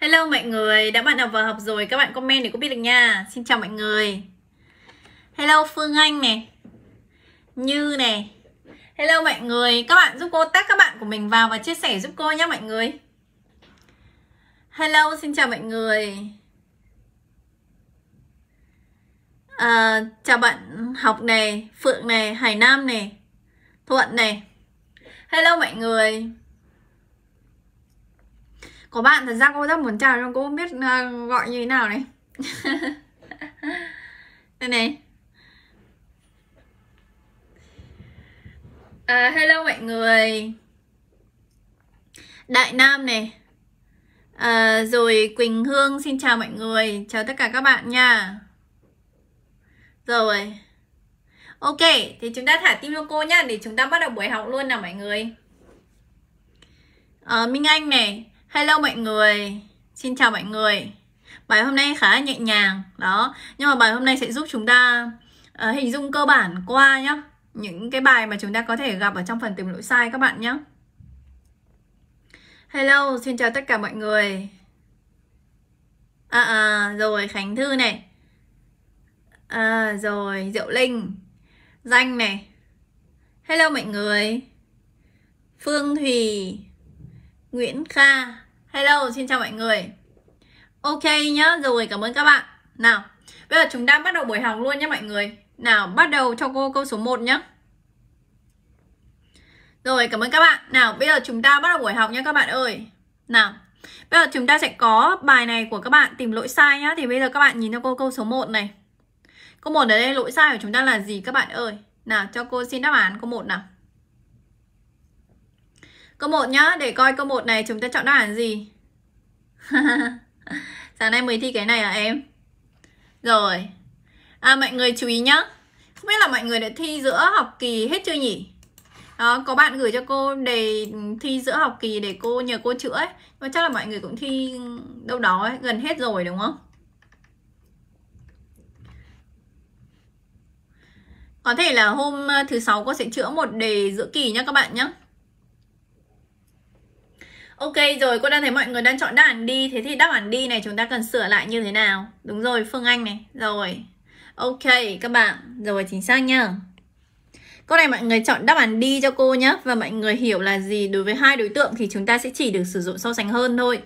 Hello mọi người, đã bạn nào vào học rồi các bạn comment để có biết được nha. Xin chào mọi người. Hello Phương Anh này, Như này. Hello mọi người, các bạn giúp cô tag các bạn của mình vào và chia sẻ giúp cô nhé mọi người. Hello, xin chào mọi người. Chào bạn Học này, Phượng này, Hải Nam này, Thuận này. Hello mọi người. Có bạn thật ra cô rất muốn chào nhưng cô không biết gọi như thế nào này. Đây này. Hello mọi người. Đại Nam này. Rồi Quỳnh Hương, xin chào mọi người. Chào tất cả các bạn nha. Rồi. Ok, thì chúng ta thả tim cho cô nhá, để chúng ta bắt đầu buổi học luôn nào mọi người. Minh Anh này. Hello mọi người. Xin chào mọi người. Bài hôm nay khá là nhẹ nhàng. Đó, nhưng mà bài hôm nay sẽ giúp chúng ta hình dung cơ bản qua nhá. Những cái bài mà chúng ta có thể gặp ở trong phần tìm lỗi sai các bạn nhé. Hello, xin chào tất cả mọi người. Rồi Khánh Thư này. Rồi Diệu Linh, Danh này. Hello mọi người. Phương Thủy, Nguyễn Kha. Hello, xin chào mọi người. Ok nhá, rồi cảm ơn các bạn. Nào, bây giờ chúng ta bắt đầu buổi học luôn nhé mọi người. Nào, bắt đầu cho cô câu số 1 nhé. Rồi, cảm ơn các bạn. Nào, bây giờ chúng ta bắt đầu buổi học nhé các bạn ơi. Nào, bây giờ chúng ta sẽ có bài này của các bạn tìm lỗi sai nhá. Thì bây giờ các bạn nhìn cho cô câu số 1 này. Câu 1 ở đây lỗi sai của chúng ta là gì các bạn ơi? Nào, cho cô xin đáp án câu 1 nào. Câu 1 nhá, để coi câu 1 này chúng ta chọn đáp án gì. Sáng nay mới thi cái này à em? Rồi. Mọi người chú ý nhá. Không biết là mọi người đã thi giữa học kỳ hết chưa nhỉ? Đó, có bạn gửi cho cô đề thi giữa học kỳ để cô nhờ cô chữa ấy. Nhưng mà chắc là mọi người cũng thi đâu đó ấy, gần hết rồi đúng không? Có thể là hôm thứ 6 cô sẽ chữa một đề giữa kỳ nhá các bạn nhá. Ok rồi, cô đang thấy mọi người đang chọn đáp án đi. Thế thì đáp án đi này chúng ta cần sửa lại như thế nào? Đúng rồi, Phương Anh này. Rồi. Ok các bạn, rồi chính xác nhá. Câu này mọi người chọn đáp án đi cho cô nhé. Và mọi người hiểu là gì đối với hai đối tượng thì chúng ta sẽ chỉ được sử dụng so sánh hơn thôi.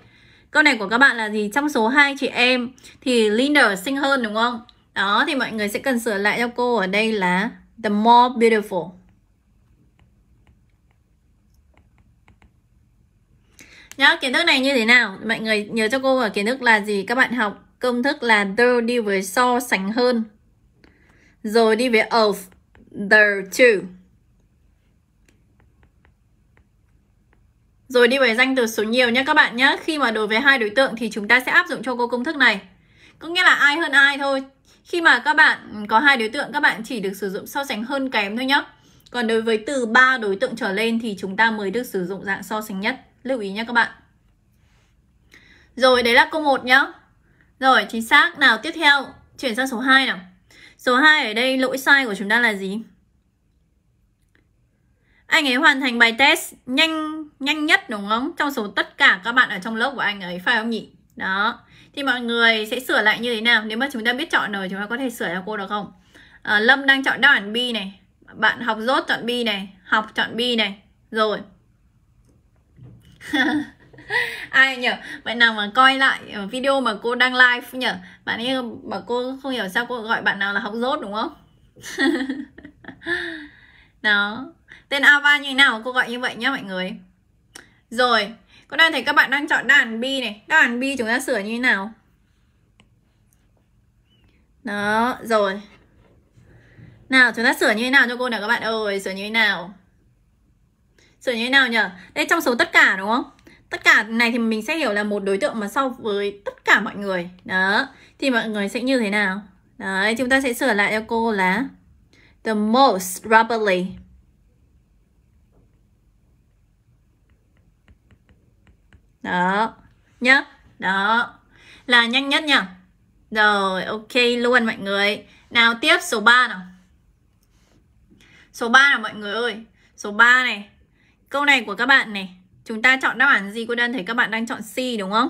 Câu này của các bạn là gì? Trong số hai chị em thì Linda xinh hơn đúng không? Đó thì mọi người sẽ cần sửa lại cho cô ở đây là the more beautiful. Nhá, kiến thức này như thế nào? Mọi người nhớ cho cô ở kiến thức là gì? Các bạn học công thức là the đi với so sánh hơn. Rồi đi với of, the two. Rồi đi với danh từ số nhiều nhé các bạn nhé. Khi mà đối với hai đối tượng thì chúng ta sẽ áp dụng cho cô công thức này. Có nghĩa là ai hơn ai thôi. Khi mà các bạn có hai đối tượng các bạn chỉ được sử dụng so sánh hơn kém thôi nhé. Còn đối với từ 3 đối tượng trở lên thì chúng ta mới được sử dụng dạng so sánh nhất. Lưu ý nhé các bạn. Rồi đấy là câu 1 nhé. Rồi, chính xác. Nào, tiếp theo, chuyển sang số 2 nào. Số 2 ở đây lỗi sai của chúng ta là gì? Anh ấy hoàn thành bài test nhanh nhất đúng không? Trong số tất cả các bạn ở trong lớp của anh ấy, phải không nhỉ? Đó. Thì mọi người sẽ sửa lại như thế nào? Nếu mà chúng ta biết chọn rồi, chúng ta có thể sửa cho cô được không? Lâm đang chọn đáp án B này. Bạn học rốt chọn B này. Học chọn B này. Rồi. Ai nhỉ? Bạn nào mà coi lại video mà cô đang live nhỉ? Bạn ấy bảo cô không hiểu sao cô gọi bạn nào là học dốt đúng không? Đó. Tên Ava như thế nào cô gọi như vậy nhá mọi người. Rồi. Cô đang thấy các bạn đang chọn đàn B này. Đàn B chúng ta sửa như thế nào? Đó. Rồi. Nào chúng ta sửa như thế nào cho cô nào các bạn ơi. Sửa như thế nào? Sửa như thế nào nhỉ? Đây trong số tất cả đúng không? Tất cả này thì mình sẽ hiểu là một đối tượng mà so với tất cả mọi người. Đó. Thì mọi người sẽ như thế nào? Đấy, chúng ta sẽ sửa lại cho cô là the most rapidly. Đó. Nhá. Đó. Là nhanh nhất nhỉ? Rồi, ok luôn mọi người. Nào tiếp số 3 nào. Số 3 nào mọi người ơi. Số 3 này. Câu này của các bạn này. Chúng ta chọn đáp án gì? Cô đơn thấy các bạn đang chọn C đúng không?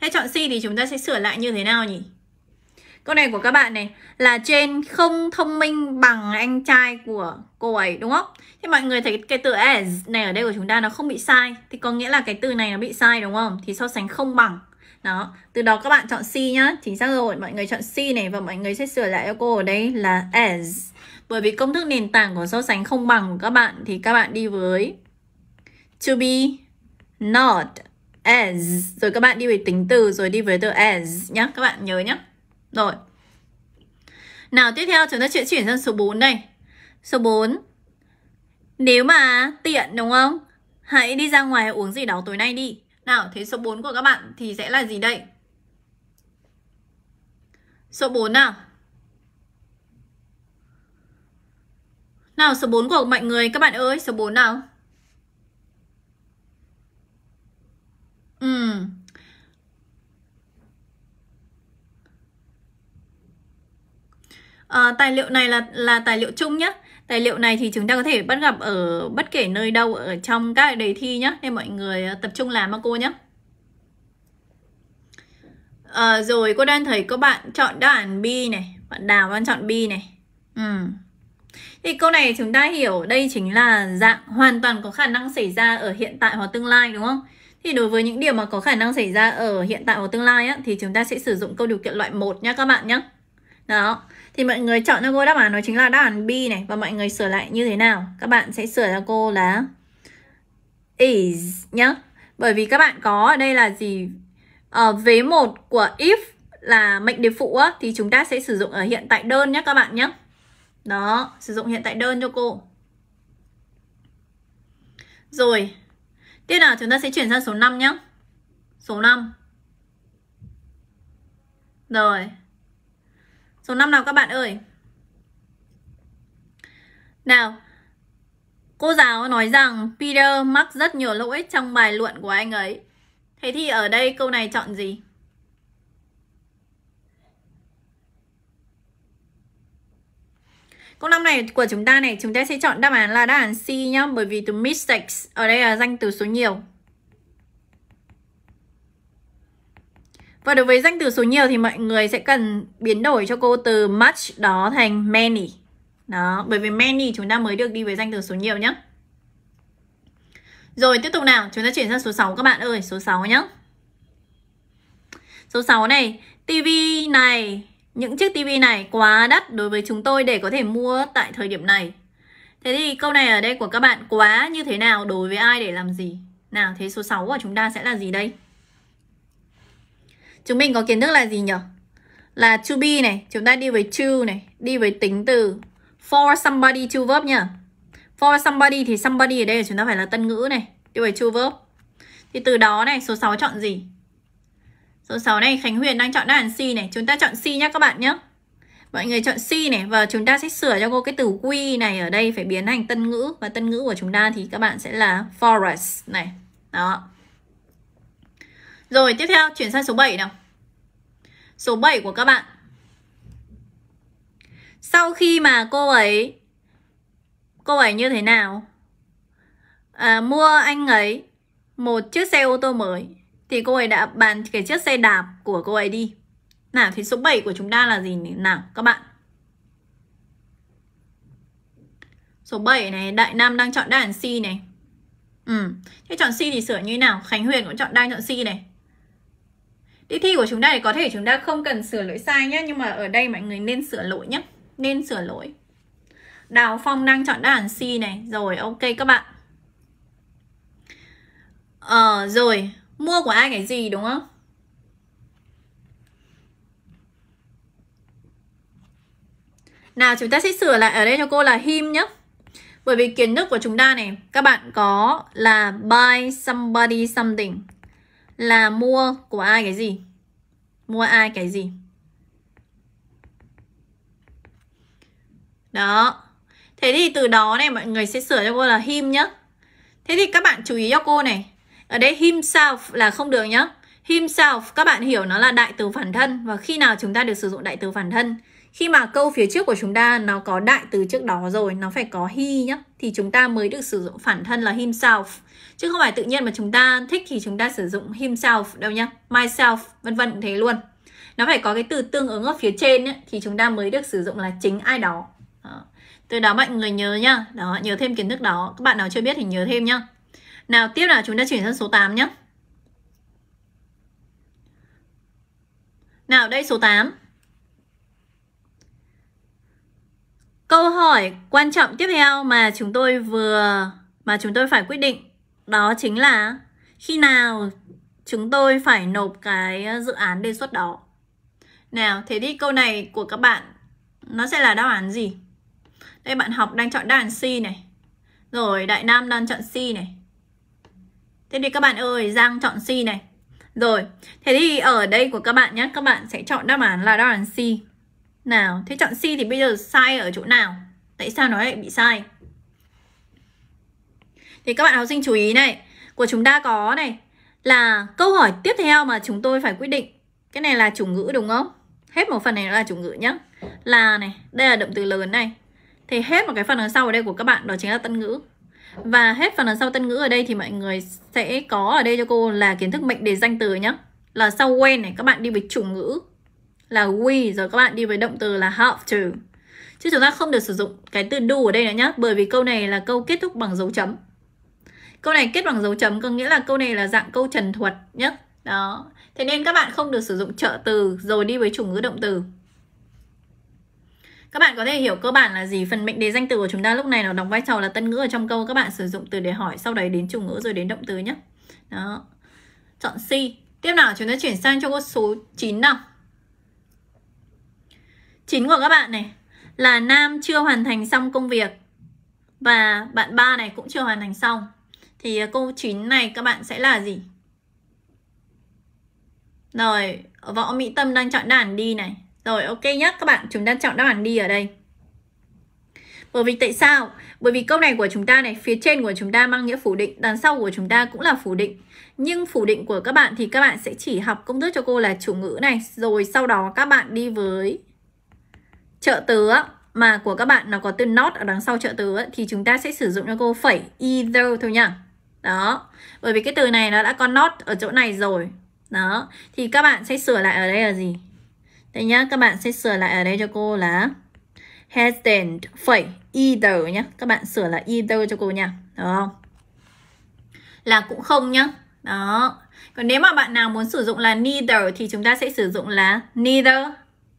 Thế chọn C thì chúng ta sẽ sửa lại như thế nào nhỉ? Câu này của các bạn này là Jane không thông minh bằng anh trai của cô ấy, đúng không? Thế mọi người thấy cái từ as này ở đây của chúng ta nó không bị sai, thì có nghĩa là cái từ này nó bị sai đúng không? Thì so sánh không bằng. Đó, từ đó các bạn chọn C nhá. Chính xác rồi, mọi người chọn C này và mọi người sẽ sửa lại cho cô ở đây là as. Bởi vì công thức nền tảng của so sánh không bằng của các bạn thì các bạn đi với to be, not, as. Rồi các bạn đi với tính từ, rồi đi với từ as nhá, các bạn nhớ nhá. Rồi. Nào tiếp theo chúng ta sẽ chuyển sang số 4 đây. Số 4. Nếu mà tiện đúng không? Hãy đi ra ngoài uống gì đó tối nay đi. Nào, thế số 4 của các bạn thì sẽ là gì đây? Số 4 nào. Nào số 4 của mọi người các bạn ơi, số 4 nào. Tài liệu này là tài liệu chung nhé. Tài liệu này thì chúng ta có thể bắt gặp ở bất kể nơi đâu ở trong các đề thi nhé. Nên mọi người tập trung làm cho cô nhé. Rồi cô đang thấy các bạn chọn đáp án B này. Bạn Đào đang chọn B này. Thì câu này chúng ta hiểu đây chính là dạng hoàn toàn có khả năng xảy ra ở hiện tại hoặc tương lai đúng không? Thì đối với những điều mà có khả năng xảy ra ở hiện tại hoặc tương lai á, thì chúng ta sẽ sử dụng câu điều kiện loại 1 nhé các bạn nhé. Đó. Thì mọi người chọn cho cô đáp án nó chính là đáp án B này. Và mọi người sửa lại như thế nào? Các bạn sẽ sửa cho cô là is nhá. Bởi vì các bạn có ở đây là gì? Vế 1 của if là mệnh đề phụ á, thì chúng ta sẽ sử dụng ở hiện tại đơn nhá các bạn nhé. Đó, sử dụng hiện tại đơn cho cô. Rồi. Tiếp nào chúng ta sẽ chuyển sang số 5 nhé. Số 5. Rồi. Số 5 nào các bạn ơi. Nào. Cô giáo nói rằng Peter mắc rất nhiều lỗi trong bài luận của anh ấy. Thế thì ở đây câu này chọn gì? Câu 5 này của chúng ta này, chúng ta sẽ chọn đáp án là đáp án C nhá. Bởi vì từ mistakes ở đây là danh từ số nhiều. Và đối với danh từ số nhiều thì mọi người sẽ cần biến đổi cho cô từ much đó thành many. Đó, bởi vì many chúng ta mới được đi với danh từ số nhiều nhá. Rồi tiếp tục nào, chúng ta chuyển sang số 6 các bạn ơi, số 6 nhá. Số 6 này, TV này, những chiếc TV này quá đắt đối với chúng tôi để có thể mua tại thời điểm này. Thế thì câu này ở đây của các bạn quá như thế nào đối với ai để làm gì? Nào, thế số 6 của chúng ta sẽ là gì đây? Chúng mình có kiến thức là gì nhỉ? Là to be này, chúng ta đi với to này, đi với tính từ for somebody to verb nhỉ? For somebody thì somebody ở đây chúng ta phải là tân ngữ này, đi với to verb. Thì từ đó này, số 6 chọn gì? Số 6 này, Khánh Huyền đang chọn đáp án C này. Chúng ta chọn C nhé các bạn nhé. Mọi người chọn C này và chúng ta sẽ sửa cho cô cái từ quy này ở đây phải biến thành tân ngữ. Và tân ngữ của chúng ta thì các bạn sẽ là forest này. Đó. Rồi tiếp theo chuyển sang số 7 nào. Số 7 của các bạn. Sau khi mà cô ấy như thế nào? Mua anh ấy một chiếc xe ô tô mới. Thì cô ấy đã bán cái chiếc xe đạp của cô ấy đi. Nào thì số 7 của chúng ta là gì nào các bạn? Số 7 này, Đại Nam đang chọn đáp án C này. Thế chọn C thì sửa như thế nào? Khánh Huyền cũng đang chọn C này. Đi thi của chúng ta thì có thể chúng ta không cần sửa lỗi sai nhé. Nhưng mà ở đây mọi người nên sửa lỗi nhé. Nên sửa lỗi. Đào Phong đang chọn đáp án C này. Rồi ok các bạn. Rồi. Mua của ai cái gì đúng không? Nào chúng ta sẽ sửa lại ở đây cho cô là him nhé. Bởi vì kiến thức của chúng ta này, các bạn có là buy somebody something. Là mua của ai cái gì? Mua ai cái gì? Đó. Thế thì từ đó này mọi người sẽ sửa cho cô là him nhé. Thế thì các bạn chú ý cho cô này. Ở đây himself là không được nhá. Himself các bạn hiểu nó là đại từ phản thân. Và khi nào chúng ta được sử dụng đại từ phản thân? Khi mà câu phía trước của chúng ta nó có đại từ trước đó rồi, nó phải có he nhá, thì chúng ta mới được sử dụng phản thân là himself. Chứ không phải tự nhiên mà chúng ta thích thì chúng ta sử dụng himself đâu nhá, myself, vân vân thế luôn. Nó phải có cái từ tương ứng ở phía trên ấy, thì chúng ta mới được sử dụng là chính ai đó. Đó. Từ đó mọi người nhớ nhá, đó, nhớ thêm kiến thức đó. Các bạn nào chưa biết thì nhớ thêm nhá. Nào tiếp là chúng ta chuyển sang số 8 nhá. Nào đây số 8. Câu hỏi quan trọng tiếp theo mà chúng tôi phải quyết định đó chính là khi nào chúng tôi phải nộp cái dự án đề xuất đó. Nào, thế thì câu này của các bạn nó sẽ là đáp án gì? Đây bạn Học đang chọn đáp án C này. Rồi Đại Nam đang chọn C này. Thế thì các bạn ơi, Giang chọn C này. Rồi, thế thì ở đây của các bạn nhé, các bạn sẽ chọn đáp án là đáp án C. Nào, thế chọn C thì bây giờ sai ở chỗ nào? Tại sao nó lại bị sai? Thì các bạn học sinh chú ý này, của chúng ta có này là câu hỏi tiếp theo mà chúng tôi phải quyết định. Cái này là chủ ngữ đúng không? Hết một phần này nó là chủ ngữ nhá. Là này, đây là động từ lớn này. Thì hết một cái phần đằng sau ở đây của các bạn đó chính là tân ngữ. Và hết phần đằng sau tân ngữ ở đây thì mọi người sẽ có ở đây cho cô là kiến thức mệnh đề danh từ nhá. Là sau when này các bạn đi với chủ ngữ là we, rồi các bạn đi với động từ là have to. Chứ chúng ta không được sử dụng cái từ do ở đây nữa nhá, bởi vì câu này là câu kết thúc bằng dấu chấm. Câu này kết bằng dấu chấm có nghĩa là câu này là dạng câu trần thuật nhá. Đó. Thế nên các bạn không được sử dụng trợ từ rồi đi với chủ ngữ động từ. Các bạn có thể hiểu cơ bản là gì? Phần mệnh đề danh từ của chúng ta lúc này nó đóng vai trò là tân ngữ ở trong câu. Các bạn sử dụng từ để hỏi, sau đấy đến chủ ngữ rồi đến động từ nhé. Đó. Chọn C. Tiếp nào chúng ta chuyển sang cho câu số 9 nào. 9 của các bạn này là Nam chưa hoàn thành xong công việc. Và bạn 3 này cũng chưa hoàn thành xong. Thì câu 9 này các bạn sẽ là gì? Rồi, Võ Mỹ Tâm đang chọn đáp án D này. Rồi, ok nhé, các bạn, chúng ta chọn đáp án D ở đây. Bởi vì tại sao? Bởi vì câu này của chúng ta này, phía trên của chúng ta mang nghĩa phủ định, đằng sau của chúng ta cũng là phủ định. Nhưng phủ định của các bạn thì các bạn sẽ chỉ học công thức cho cô là chủ ngữ này, rồi sau đó các bạn đi với trợ từ mà của các bạn nó có từ not ở đằng sau trợ từ thì chúng ta sẽ sử dụng cho cô phẩy either thôi nhá. Đó, bởi vì cái từ này nó đã có not ở chỗ này rồi. Đó, thì các bạn sẽ sửa lại ở đây là gì? Đây nhá, các bạn sẽ sửa lại ở đây cho cô là hasn't phẩy either nhá. Các bạn sửa là either cho cô nha. Đó. Là cũng không nhá. Đó. Còn nếu mà bạn nào muốn sử dụng là neither thì chúng ta sẽ sử dụng là neither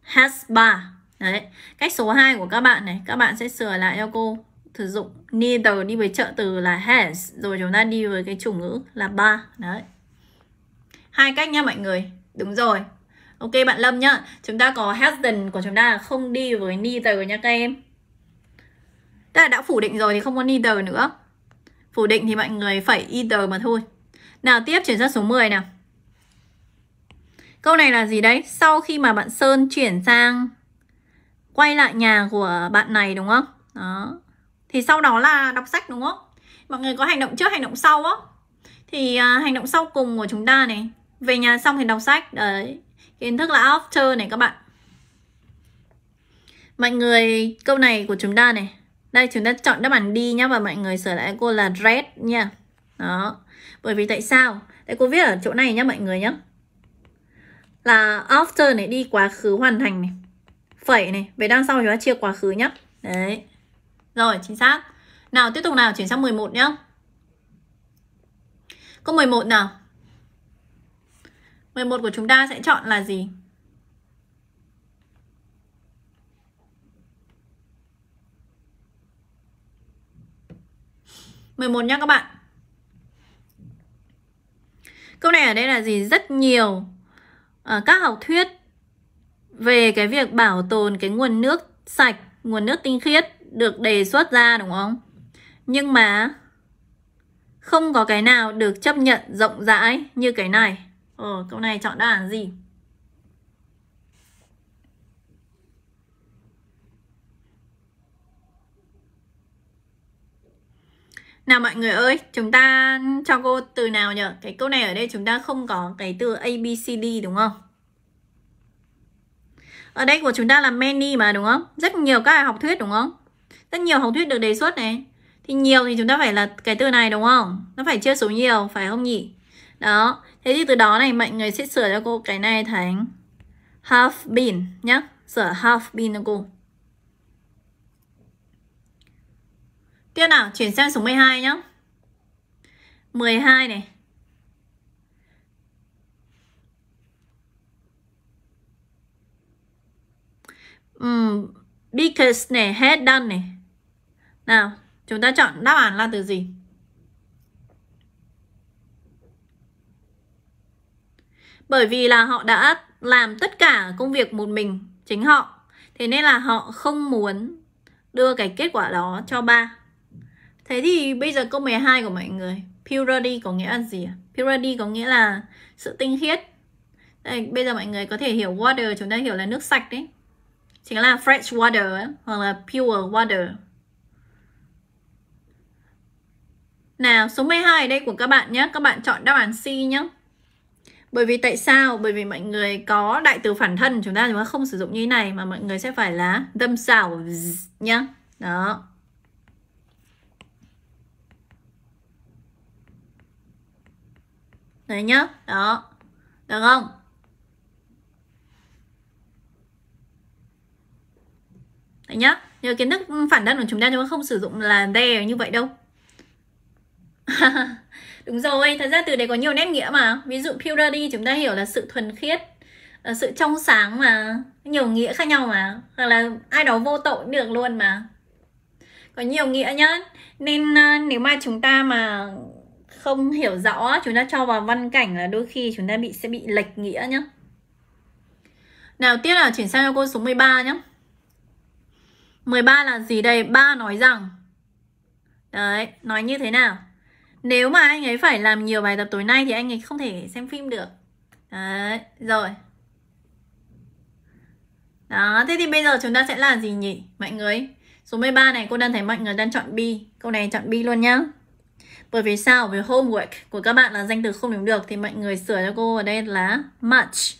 has ba. Đấy. Cách số 2 của các bạn này, các bạn sẽ sửa lại cho cô sử dụng neither đi với trợ từ là has, rồi chúng ta đi với cái chủ ngữ là ba. Đấy. Hai cách nha mọi người. Đúng rồi. Ok bạn Lâm nhá, chúng ta có hasn't của chúng ta là không đi với neither nha các em. Tức là đã phủ định rồi thì không có neither nữa. Phủ định thì mọi người phải either mà thôi. Nào tiếp chuyển sang số 10 nào. Câu này là gì đấy? Sau khi mà bạn Sơn chuyển sang quay lại nhà của bạn này đúng không? Đó. Thì sau đó là đọc sách đúng không? Mọi người có hành động trước, hành động sau á. Thì hành động sau cùng của chúng ta này, về nhà xong thì đọc sách. Đấy. Kiến thức là after này các bạn. Mọi người, câu này của chúng ta này, đây chúng ta chọn đáp án D nhá. Và mọi người sửa lại cô là dread nha. Đó. Bởi vì tại sao? Đây cô viết ở chỗ này nhá mọi người nhá. Là after này đi quá khứ hoàn thành này, phẩy này, về đằng sau chúng ta chia quá khứ nhá. Đấy. Rồi, chính xác. Nào, tiếp tục nào, chuyển sang 11 nhá. Câu 11 nào. 11 của chúng ta sẽ chọn là gì? Mười một nhá các bạn. Câu này ở đây là gì? Rất nhiều các học thuyết về cái việc bảo tồn cái nguồn nước sạch, nguồn nước tinh khiết được đề xuất ra đúng không? Nhưng mà không có cái nào được chấp nhận rộng rãi như cái này. Câu này chọn đáp án gì? Nào mọi người ơi, chúng ta cho cô từ nào nhỉ? Cái câu này ở đây chúng ta không có cái từ ABCD đúng không? Ở đây của chúng ta là many mà đúng không? Rất nhiều các học thuyết đúng không? Rất nhiều học thuyết được đề xuất này. Thì nhiều thì chúng ta phải là cái từ này đúng không? Nó phải chia số nhiều, phải không nhỉ? Đó. Thế thì từ đó này mọi người sẽ sửa cho cô cái này thành have been nhá. Sửa have been cho cô. Tiếp nào, chuyển sang số 12 nhá. 12 này. Because này, had done này. Nào, chúng ta chọn đáp án là từ gì? Bởi vì là họ đã làm tất cả công việc một mình, chính họ. Thế nên là họ không muốn đưa cái kết quả đó cho ba. Thế thì bây giờ câu 12 của mọi người, purity có nghĩa là gì ạ? Purity có nghĩa là sự tinh khiết. Đây, bây giờ mọi người có thể hiểu water, chúng ta hiểu là nước sạch đấy. Chính là fresh water ấy, hoặc là pure water. Nào, số 12 ở đây của các bạn nhé. Các bạn chọn đáp án C nhé. Bởi vì tại sao? Bởi vì mọi người có đại từ phản thân, chúng ta không sử dụng như thế này mà mọi người sẽ phải là themselves nhá. Đó. Đấy nhá. Đó. Được không? Đấy nhá. Nhờ kiến thức phản thân của chúng ta không sử dụng là they như vậy đâu. Đúng rồi, thật ra từ đấy có nhiều nét nghĩa mà. Ví dụ purity chúng ta hiểu là sự thuần khiết, là sự trong sáng mà. Nhiều nghĩa khác nhau mà. Hoặc là ai đó vô tội cũng được luôn mà. Có nhiều nghĩa nhá. Nên nếu mà chúng ta mà không hiểu rõ, chúng ta cho vào văn cảnh là đôi khi chúng ta sẽ bị lệch nghĩa nhá. Nào, tiếp là chuyển sang cho cô số 13 nhá. 13 là gì đây? Ba nói rằng. Đấy, nói như thế nào? Nếu mà anh ấy phải làm nhiều bài tập tối nay thì anh ấy không thể xem phim được. Đấy, rồi. Đó, thế thì bây giờ chúng ta sẽ là gì nhỉ? Mọi người, số 13 này cô đang thấy mọi người đang chọn B. Câu này chọn B luôn nhá. Bởi vì sao? Bởi homework của các bạn là danh từ không đúng được. Thì mọi người sửa cho cô ở đây là much.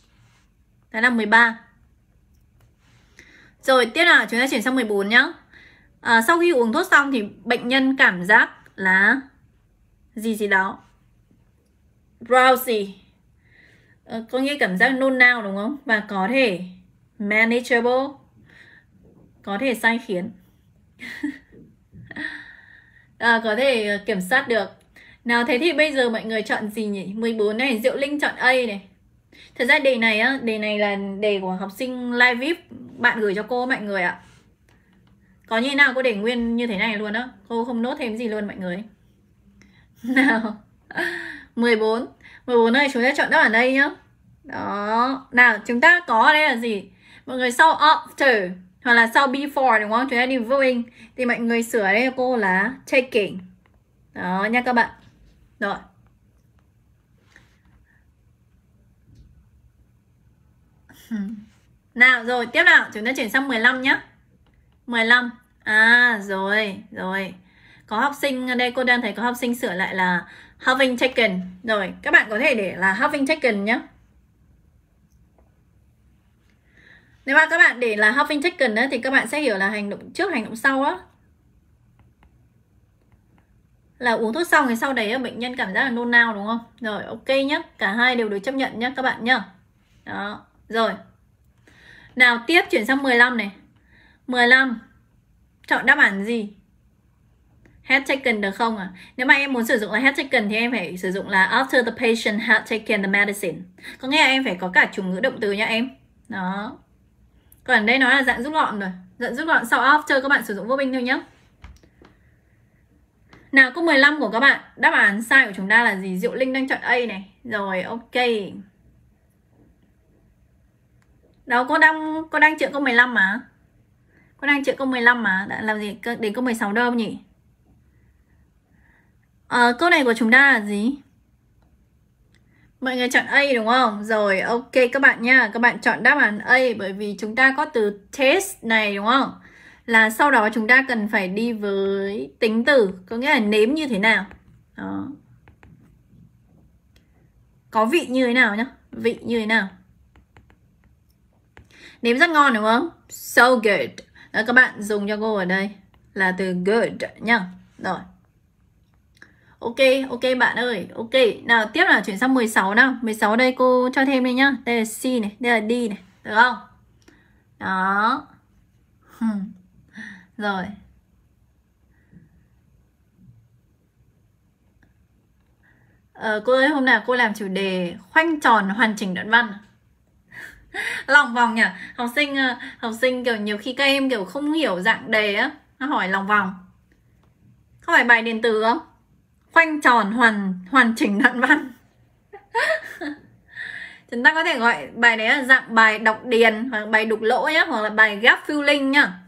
Đó là 13. Rồi, tiếp nào chúng ta chuyển sang 14 nhá. Sau khi uống thuốc xong thì bệnh nhân cảm giác là gì gì đó, drowsy, có nghĩa cảm giác nôn nao đúng không, và có thể manageable, có thể sai khiến, có thể kiểm soát được. Nào, thế thì bây giờ mọi người chọn gì nhỉ? 14 này, Diệu Linh chọn A này. Thật ra đề này á, đề này là đề của học sinh live VIP bạn gửi cho cô mọi người ạ. Có như thế nào cô để nguyên như thế này luôn á, cô không nốt thêm gì luôn mọi người. Nào, 14 này chúng ta chọn đáp án đây nhá. Đó. Nào, chúng ta có ở đây là gì? Mọi người sau after hoặc là sau before đúng không? Chúng ta đi viewing thì mọi người sửa ở đây cho cô là taking. Đó nha các bạn. Rồi. Nào, rồi tiếp nào, chúng ta chuyển sang 15 nhá. 15. À rồi, rồi. Có học sinh, đây cô đang thấy có học sinh sửa lại là having taken. Rồi, các bạn có thể để là having taken nhé. Nếu mà các bạn để là having taken thì các bạn sẽ hiểu là hành động trước, hành động sau á. Là uống thuốc xong thì sau đấy bệnh nhân cảm giác là nôn nao đúng không? Rồi, ok nhé. Cả hai đều được chấp nhận nhé các bạn nhé. Đó, rồi. Nào, tiếp chuyển sang 15 này. 15. Chọn đáp án gì? Had taken được không ạ? Nếu mà em muốn sử dụng là had taken thì em phải sử dụng là after the patient had taken the medicine. Có nghĩa là em phải có cả chủ ngữ động từ nha em. Đó. Còn đây nó là dạng rút gọn rồi. Dạng rút gọn sau after các bạn sử dụng vô binh thôi nhé. Nào, câu 15 của các bạn. Đáp án sai của chúng ta là gì? Diệu Linh đang chọn A này. Rồi, ok. Đó, cô đang chữa câu 15 mà. Cô đang chữa câu 15 mà. Đã làm gì đến câu 16 đâu nhỉ? Câu này của chúng ta là gì? Mọi người chọn A đúng không? Rồi, ok các bạn nha. Các bạn chọn đáp án A bởi vì chúng ta có từ taste này đúng không? Là sau đó chúng ta cần phải đi với tính từ, có nghĩa là nếm như thế nào. Đó. Có vị như thế nào nhá? Vị như thế nào? Nếm rất ngon đúng không? So good. Đó, các bạn dùng cho cô ở đây là từ good nhá. Rồi. Ok, ok bạn ơi. Ok, nào tiếp là chuyển sang 16 nào. 16 đây cô cho thêm đây nhá. Đây là C này, đây là D này, được không? Đó. Rồi. Cô ơi, hôm nào cô làm chủ đề khoanh tròn hoàn chỉnh đoạn văn. Lòng vòng nhỉ? Học sinh kiểu nhiều khi các em kiểu không hiểu dạng đề á, nó hỏi lòng vòng. Có phải bài điện tử không? Khoanh tròn hoàn chỉnh đoạn văn. Chúng ta có thể gọi bài đấy là dạng bài đọc điền, hoặc bài đục lỗ nhá, hoặc là bài gap filling nhá.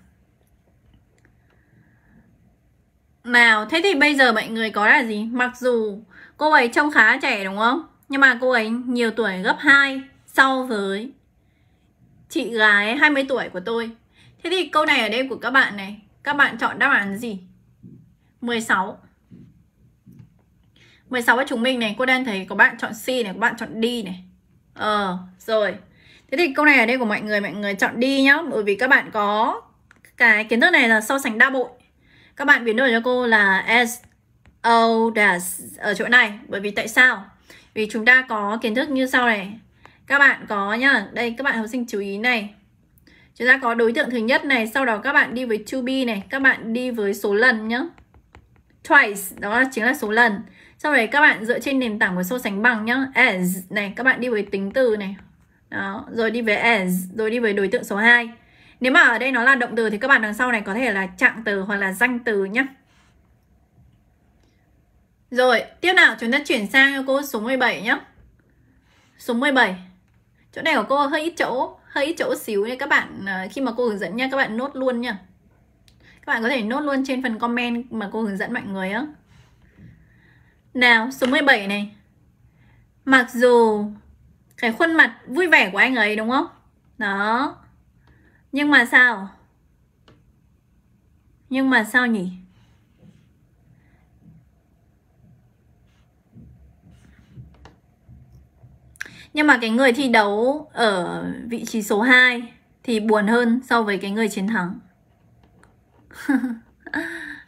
Nào, thế thì bây giờ mọi người có là gì? Mặc dù cô ấy trông khá trẻ đúng không? Nhưng mà cô ấy nhiều tuổi gấp 2 so với chị gái 20 tuổi của tôi. Thế thì câu này ở đây của các bạn này, các bạn chọn đáp án gì? 16. 16 của chúng mình này, cô đang thấy có bạn chọn C này, có bạn chọn D này. Rồi. Thế thì câu này ở đây của mọi người chọn D nhá, bởi vì các bạn có cái kiến thức này là so sánh đa bội. Các bạn biến đổi cho cô là S O dash ở chỗ này, bởi vì tại sao? Vì chúng ta có kiến thức như sau này. Các bạn có nhá, đây các bạn học sinh chú ý này. Chúng ta có đối tượng thứ nhất này, sau đó các bạn đi với to be này, các bạn đi với số lần nhá. Twice, đó chính là số lần. Sau đấy các bạn dựa trên nền tảng của so sánh bằng nhá, as này, các bạn đi với tính từ này. Đó, rồi đi với as, rồi đi với đối tượng số 2. Nếu mà ở đây nó là động từ thì các bạn đằng sau này có thể là trạng từ hoặc là danh từ nhá. Rồi, tiếp nào chúng ta chuyển sang cho cô số 17 nhá. Số 17. Chỗ này của cô hơi ít chỗ xíu nên các bạn khi mà cô hướng dẫn nha, các bạn nốt luôn nhá. Các bạn có thể nốt luôn trên phần comment mà cô hướng dẫn mọi người á. Nào, số 17 này. Mặc dù cái khuôn mặt vui vẻ của anh ấy đúng không? Đó. Nhưng mà sao? Nhưng mà sao nhỉ? Nhưng mà cái người thi đấu ở vị trí số 2 thì buồn hơn so với cái người chiến thắng.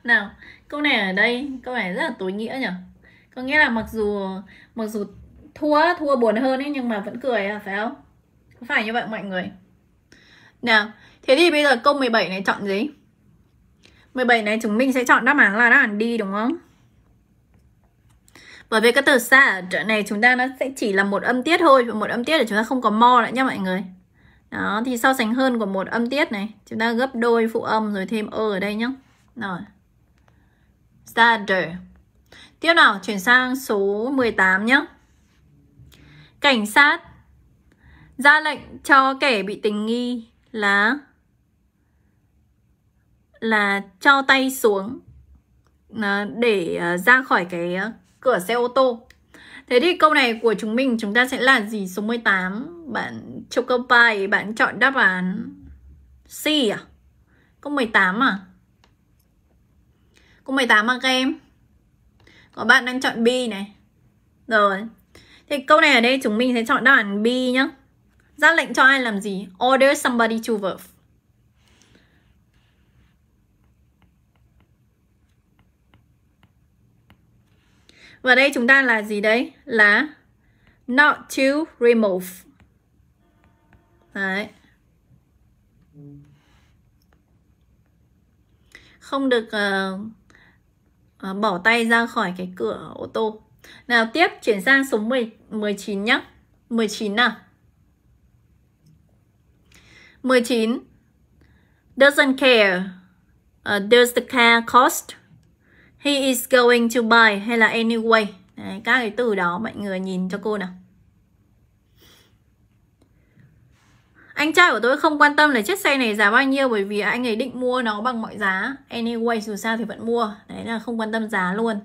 Nào, câu này ở đây, câu này rất là tối nghĩa nhỉ. Có nghĩa là mặc dù thua buồn hơn ấy, nhưng mà vẫn cười à, phải không? Có phải như vậy mọi người? Nào, thế thì bây giờ câu 17 này chọn gì? 17 này chúng mình sẽ chọn đáp án là đáp án D đúng không? Bởi vì cái từ xa ở chỗ này chúng ta nó sẽ chỉ là một âm tiết thôi. Một âm tiết là chúng ta không có mo nữa nha mọi người. Đó, thì so sánh hơn của một âm tiết này, chúng ta gấp đôi phụ âm rồi thêm ơ ở đây nhá. Rồi. Starter. Tiếp nào, chuyển sang số 18 nhá. Cảnh sát ra lệnh cho kẻ bị tình nghi là cho tay xuống để ra khỏi cái cửa xe ô tô. Thế thì câu này của chúng mình chúng ta sẽ là gì? Số 18. Bạn Chocopai, bạn chọn đáp án C à? Câu 18 à? Câu 18 à các em? Có bạn đang chọn B này. Rồi. Thì câu này ở đây chúng mình sẽ chọn đáp án B nhá. Ra lệnh cho ai làm gì? Order somebody to verb. Và đây chúng ta là gì đấy? Là not to remove. Đấy. Không được bỏ tay ra khỏi cái cửa ô tô. Nào tiếp, chuyển sang số 19 nhá. 19 nào. 19. Doesn't care. Does the car cost? He is going to buy hay là anyway. Đấy, các cái từ đó mọi người nhìn cho cô nào. Anh trai của tôi không quan tâm là chiếc xe này giá bao nhiêu, bởi vì anh ấy định mua nó bằng mọi giá. Anyway, dù sao thì vẫn mua. Đấy là không quan tâm giá luôn.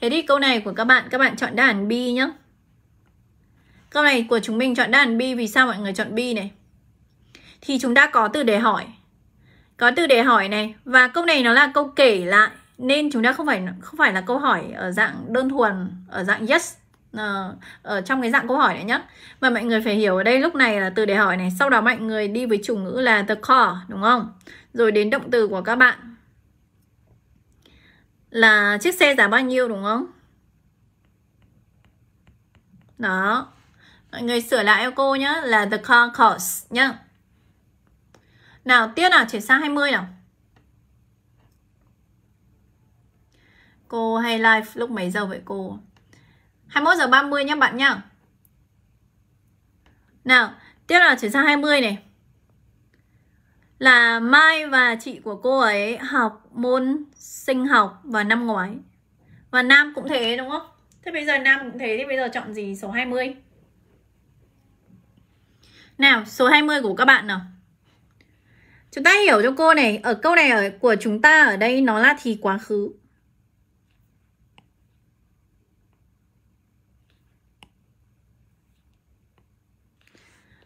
Thế thì câu này của các bạn chọn đáp án B nhá. Câu này của chúng mình chọn đáp án B. Vì sao mọi người chọn B này? Thì chúng ta có từ để hỏi. Có từ để hỏi này. Và câu này nó là câu kể lại, nên chúng ta không phải là câu hỏi ở dạng đơn thuần, ở dạng yes ở trong cái dạng câu hỏi này nhá. Và mọi người phải hiểu ở đây lúc này là từ để hỏi này, sau đó mọi người đi với chủ ngữ là the car, đúng không? Rồi đến động từ của các bạn là chiếc xe giá bao nhiêu, đúng không? Đó, mọi người sửa lại cho cô nhá, là the car cost nhá. Nào, tiếp nào, chuyển sang 20 nào. Cô hay live lúc mấy giờ vậy cô? 21:30 nhá bạn nhá. Nào, tiếp là chuyển sang 20 này. Là Mai và chị của cô ấy học môn sinh học vào năm ngoái. Và Nam cũng thế đúng không? Thế bây giờ Nam cũng thế, thì bây giờ chọn gì? Số 20. Nào, số 20 của các bạn nào. Chúng ta hiểu cho cô này, ở câu này ở của chúng ta ở đây nó là thì quá khứ.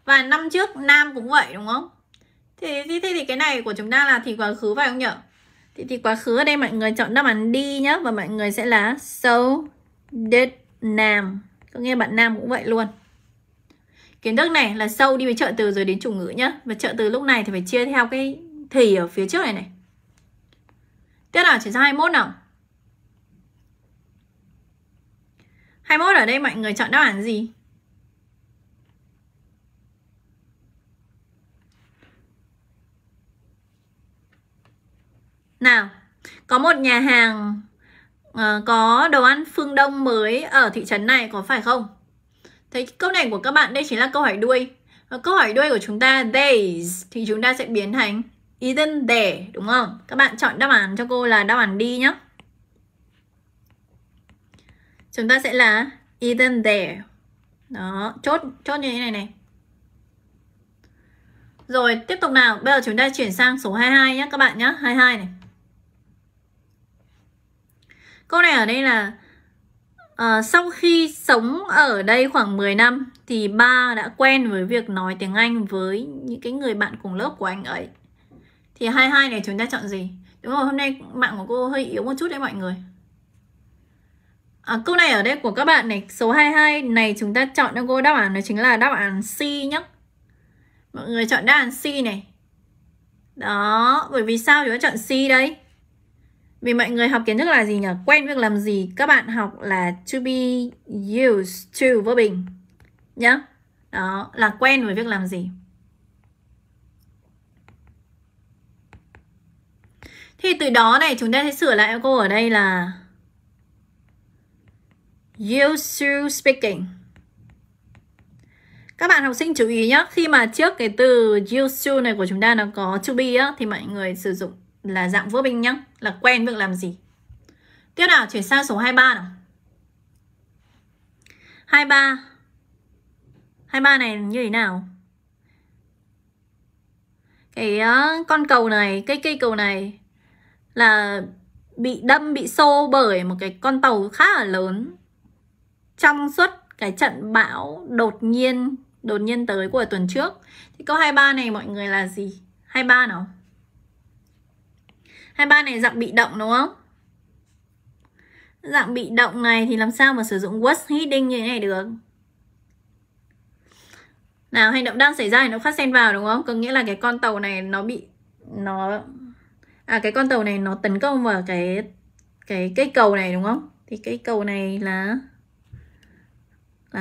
Và năm trước Nam cũng vậy đúng không? Thế thì cái này của chúng ta là thì quá khứ phải không nhỉ? Thì quá khứ ở đây mọi người chọn đáp án D nhá. Và mọi người sẽ là so did Nam. Có nghe bạn Nam cũng vậy luôn. Kiến thức này là so đi với trợ từ rồi đến chủ ngữ nhá. Và trợ từ lúc này thì phải chia theo cái thì ở phía trước này này. Tiếp nào, chuyển sang 21 nào. 21 ở đây mọi người chọn đáp án gì? Nào, có một nhà hàng có đồ ăn phương Đông mới ở thị trấn này, có phải không? Thế câu này của các bạn đây chính là câu hỏi đuôi. Và câu hỏi đuôi của chúng ta these thì chúng ta sẽ biến thành isn't there, đúng không? Các bạn chọn đáp án cho cô là đáp án D nhé. Chúng ta sẽ là isn't there. Đó, chốt như thế này này. Rồi, tiếp tục nào. Bây giờ chúng ta chuyển sang số 22 nhé các bạn nhé. 22 này. Câu này ở đây là sau khi sống ở đây khoảng 10 năm thì ba đã quen với việc nói tiếng Anh với những cái người bạn cùng lớp của anh ấy. Thì 22 này chúng ta chọn gì? Đúng rồi, hôm nay mạng của cô hơi yếu một chút đấy mọi người. Câu này ở đây của các bạn này, số 22 này chúng ta chọn cho cô đáp án đó chính là đáp án C nhé. Mọi người chọn đáp án C này. Đó, bởi vì sao chúng ta chọn C đấy? Vì mọi người học kiến thức là gì nhỉ? Quen việc làm gì? Các bạn học là to be used to verb hình nhá. Đó, là quen với việc làm gì. Thì từ đó này chúng ta sẽ sửa lại cô ở đây là used to speaking. Các bạn học sinh chú ý nhé, khi mà trước cái từ used to này của chúng ta nó có to be á, thì mọi người sử dụng là dạng verb in nhé, là quen việc làm gì. Tiếp nào, chuyển sang số 23 nào. 23 này như thế nào? Cái con cầu này, cái cây cầu này là bị đâm, bị xô bởi một cái con tàu khá là lớn trong suốt cái trận bão đột nhiên tới của tuần trước. Thì câu 23 này mọi người là gì? 23 nào. 23 này dạng bị động đúng không? Dạng bị động này thì làm sao mà sử dụng was heading như thế này được? Nào, hành động đang xảy ra thì nó phát xen vào đúng không? Có nghĩa là cái con tàu này nó bị cái con tàu này nó tấn công vào cái cây cầu này đúng không? Thì cây cầu này là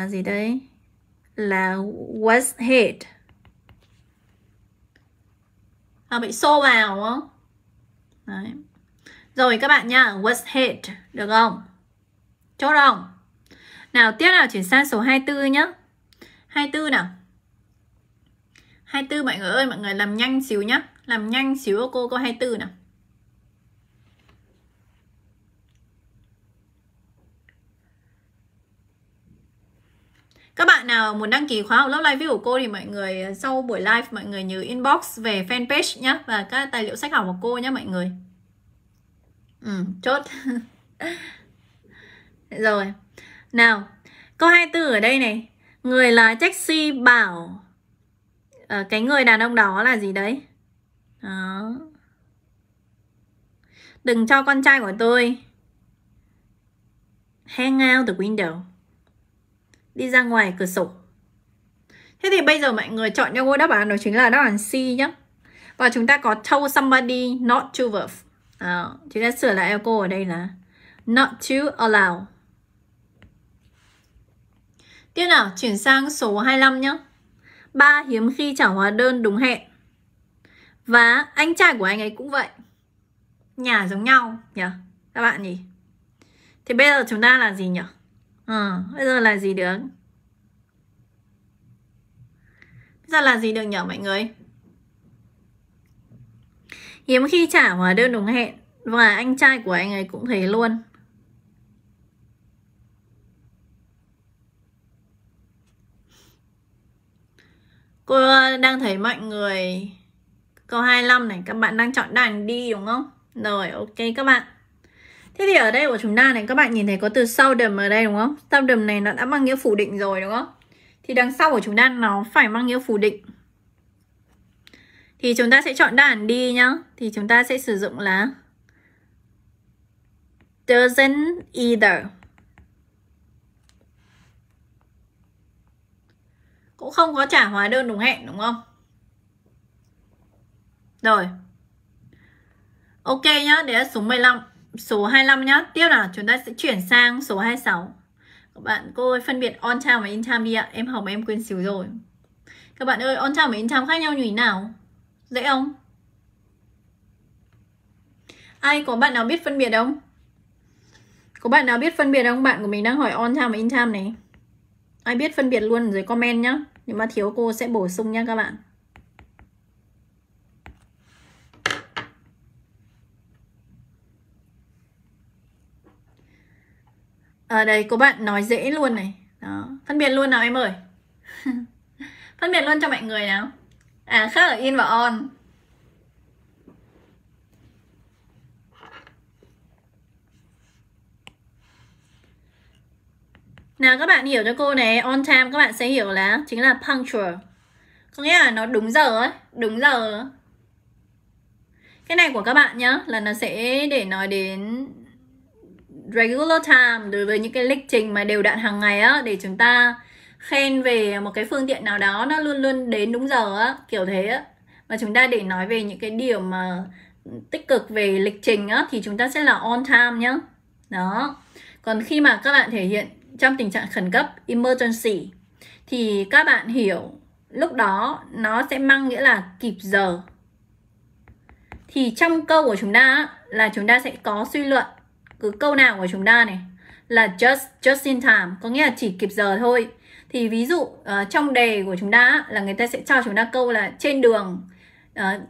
gì đấy? Là was hit. Bị xô vào đúng không? Đấy. Rồi các bạn nhá, was hit được không? Chốt không? Nào, tiếp nào, chuyển sang số 24 nhá. 24 nào. 24 mọi người ơi, mọi người làm nhanh xíu nhá. Làm nhanh xíu cho cô câu 24 nào. Các bạn nào muốn đăng ký khóa học lớp live view của cô thì mọi người sau buổi live mọi người nhớ inbox về fanpage nhé, và các tài liệu sách học của cô nhé mọi người. Chốt. Rồi. Nào, câu 24 ở đây này. Người lái taxi bảo cái người đàn ông đó là gì đấy? Đó. Đừng cho con trai của tôi hang out the window. đi ra ngoài cửa sổ. Thế thì bây giờ mọi người chọn cho ngôi đáp án đó chính là đáp án C nhé. Và chúng ta có told somebody not to verb. Chúng ta sửa lại cô ở đây là not to allow. Tiếp nào, chuyển sang số 25 nhé. Ba hiếm khi trả hóa đơn đúng hẹn. Và anh trai của anh ấy cũng vậy. Nhà giống nhau nhỉ? Các bạn nhỉ? Thì bây giờ chúng ta là gì nhỉ? Bây giờ là gì được? Bây giờ là gì được nhỉ mọi người? Hiếm khi trả hóa đơn đúng hẹn. Và anh trai của anh ấy cũng thế luôn. Cô đang thấy mọi người câu 25 này, các bạn đang chọn đàn đi đúng không? Rồi, ok các bạn. Thế thì ở đây của chúng ta này, các bạn nhìn thấy có từ seldom ở đây đúng không? Seldom này nó đã mang nghĩa phủ định rồi đúng không? Thì đằng sau của chúng ta nó phải mang nghĩa phủ định. Thì chúng ta sẽ chọn đàn đi nhá. Thì chúng ta sẽ sử dụng là doesn't either. Cũng không có trả hóa đơn đúng hẹn đúng không? Rồi. Ok nhá, đấy là số 15, số 25 nhá. Tiếp là chúng ta sẽ chuyển sang số 26. Các bạn, cô ơi phân biệt on time và in time đi ạ. Em học mà em quên xíu rồi. Các bạn ơi, on time và in time khác nhau như thế nào? Dễ không? Ai có bạn nào biết phân biệt không? Có bạn nào biết phân biệt không? Bạn của mình đang hỏi on time và in time này. Ai biết phân biệt luôn dưới comment nhá. Nếu mà thiếu cô sẽ bổ sung nha các bạn. Ở đây có bạn nói dễ luôn này. Đó. Phân biệt luôn nào em ơi. Phân biệt luôn cho mọi người nào. À, khác ở in và on. Nào các bạn hiểu cho cô này, on time các bạn sẽ hiểu là chính là punctual. Có nghĩa là nó đúng giờ ấy, đúng giờ. Cái này của các bạn nhá, là nó sẽ để nói đến regular time, đối với những cái lịch trình mà đều đặn hàng ngày á, để chúng ta khen về một cái phương tiện nào đó nó luôn luôn đến đúng giờ á, kiểu thế á. Và chúng ta để nói về những cái điểm mà tích cực về lịch trình á thì chúng ta sẽ là on time nhá. Đó. Còn khi mà các bạn thể hiện trong tình trạng khẩn cấp, emergency, thì các bạn hiểu lúc đó nó sẽ mang nghĩa là kịp giờ. Thì trong câu của chúng ta là chúng ta sẽ có suy luận. Cứ câu nào của chúng ta này là just in time, có nghĩa là chỉ kịp giờ thôi. Thì ví dụ trong đề của chúng ta là người ta sẽ cho chúng ta câu là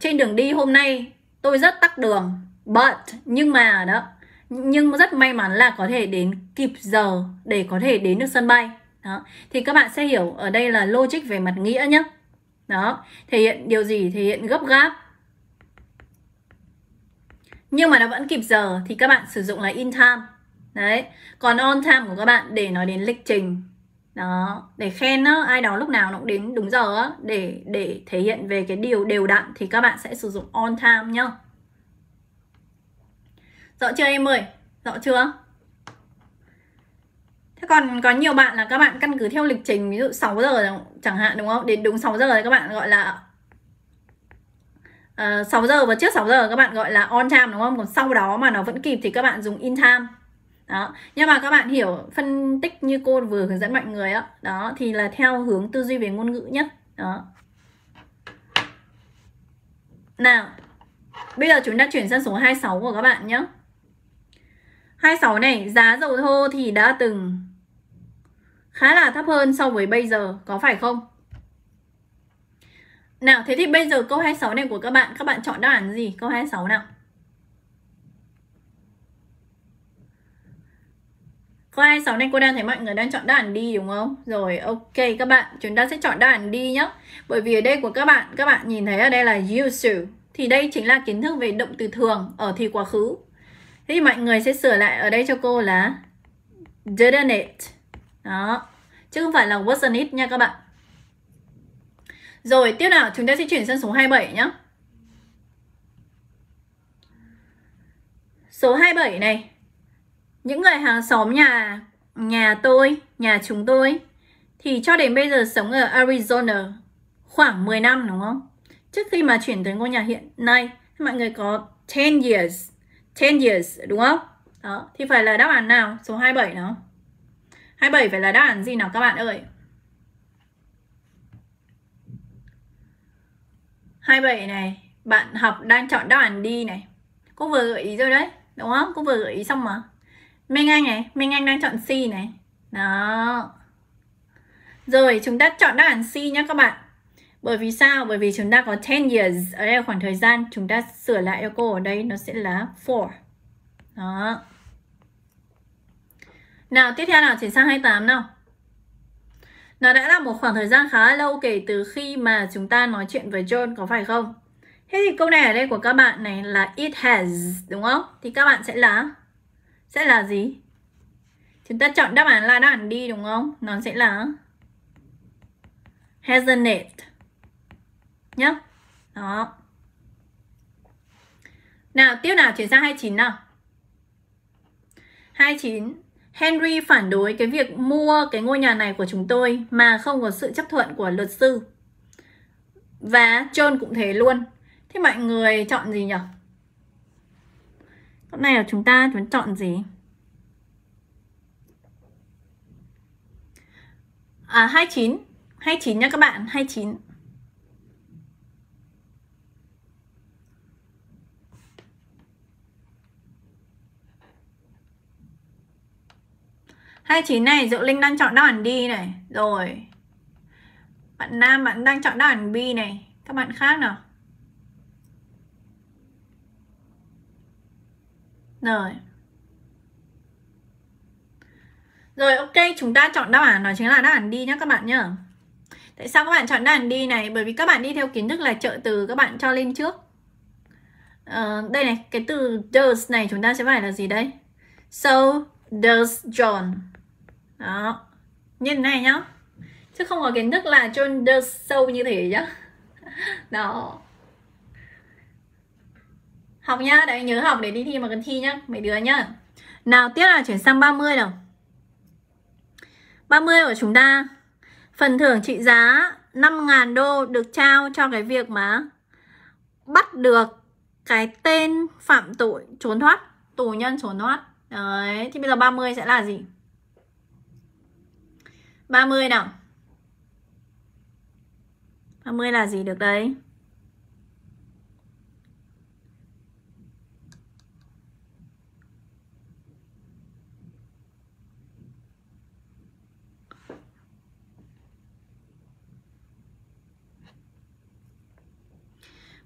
trên đường đi hôm nay tôi rất tắc đường, but, nhưng mà đó, nhưng rất may mắn là có thể đến kịp giờ để có thể đến được sân bay. Đó. Thì các bạn sẽ hiểu ở đây là logic về mặt nghĩa nhé. Đó. Thể hiện điều gì? Thể hiện gấp gáp. Nhưng mà nó vẫn kịp giờ thì các bạn sử dụng là in time. Đấy. Còn on time của các bạn để nói đến lịch trình. Đó. Để khen đó, ai đó lúc nào nó cũng đến đúng giờ đó. Để thể hiện về cái điều đều đặn thì các bạn sẽ sử dụng on time nhá. Rõ chưa em ơi? Rõ chưa? Thế còn có nhiều bạn là các bạn căn cứ theo lịch trình, ví dụ 6 giờ chẳng hạn đúng không? Đến đúng 6 giờ thì các bạn gọi là 6 giờ và trước 6 giờ các bạn gọi là on time đúng không? Còn sau đó mà nó vẫn kịp thì các bạn dùng in time. Đó. Nhưng mà các bạn hiểu phân tích như cô vừa hướng dẫn mọi người đó, đó thì là theo hướng tư duy về ngôn ngữ nhất. Đó. Nào, bây giờ chúng ta chuyển sang số 26 của các bạn nhé. 26 này, giá dầu thô thì đã từng khá là thấp hơn so với bây giờ, có phải không? Nào, thế thì bây giờ câu 26 này của các bạn chọn đáp án gì? Câu 26 nào. Câu 26 này cô đang thấy mọi người đang chọn đáp án đi đúng không? Rồi, ok các bạn, chúng ta sẽ chọn đáp án đi nhé. Bởi vì ở đây của các bạn nhìn thấy ở đây là used to. Thì đây chính là kiến thức về động từ thường ở thì quá khứ. Thế thì mọi người sẽ sửa lại ở đây cho cô là didn't it. Đó. Chứ không phải là wasn't it nha các bạn. Rồi, tiếp nào chúng ta sẽ chuyển sang số 27 nhé. Số 27 này. Những người hàng xóm nhà chúng tôi thì cho đến bây giờ sống ở Arizona khoảng 10 năm đúng không? Trước khi mà chuyển tới ngôi nhà hiện nay, mọi người có 10 years đúng không? Đó, thì phải là đáp án nào? Số 27 đó. 27 phải là đáp án gì nào các bạn ơi? 27 này, bạn học đang chọn đáp án đi này. Cô vừa gợi ý rồi đấy, đúng không? Cô vừa gợi ý xong mà. Minh Anh này, Minh Anh đang chọn C này. Đó. Rồi, chúng ta chọn đáp án C nhé các bạn. Bởi vì sao? Bởi vì chúng ta có 10 years. Ở đây là khoảng thời gian. Chúng ta sửa lại cho cô ở đây. Nó sẽ là 4. Đó. Nào, tiếp theo nào, chuyển sang 28 nào. Nó đã là một khoảng thời gian khá lâu kể từ khi mà chúng ta nói chuyện với John, có phải không? Thế thì câu này ở đây của các bạn này là it has, đúng không? Thì các bạn sẽ là gì? Chúng ta chọn đáp án là đáp án đi đúng không? Nó sẽ là hasn't it nhá. Đó. Nào, tiếp nào, chuyển sang 29 nào. 29. Henry phản đối cái việc mua cái ngôi nhà này của chúng tôi mà không có sự chấp thuận của luật sư. Và John cũng thế luôn. Thế mọi người chọn gì nhỉ? Hôm nay là chúng ta chọn gì? À, 29. 29 nha các bạn, 29. Hai chín này, Diệu Linh đang chọn đáp án D này. Rồi. Bạn Nam, bạn đang chọn đáp án B này. Các bạn khác nào. Rồi. Rồi, ok. Chúng ta chọn đáp án, nó chính là đáp án D nhé các bạn nhá. Tại sao các bạn chọn đáp án D này? Bởi vì các bạn đi theo kiến thức là trợ từ các bạn cho lên trước. Đây này, cái từ does này chúng ta sẽ phải là gì đấy? So, does John. Đó. Như thế này nhá. Chứ không có kiến thức là John does so như thế nhá. Đó. Học nhá, đấy, nhớ học để đi thi mà cần thi nhá, mấy đứa nhá. Nào, tiếp là chuyển sang 30 nào. 30 của chúng ta. Phần thưởng trị giá 5.000 đô được trao cho cái việc mà bắt được cái tên phạm tội trốn thoát, tù nhân trốn thoát. Đấy, thì bây giờ 30 sẽ là gì? 30 nào. 30 là gì được đấy?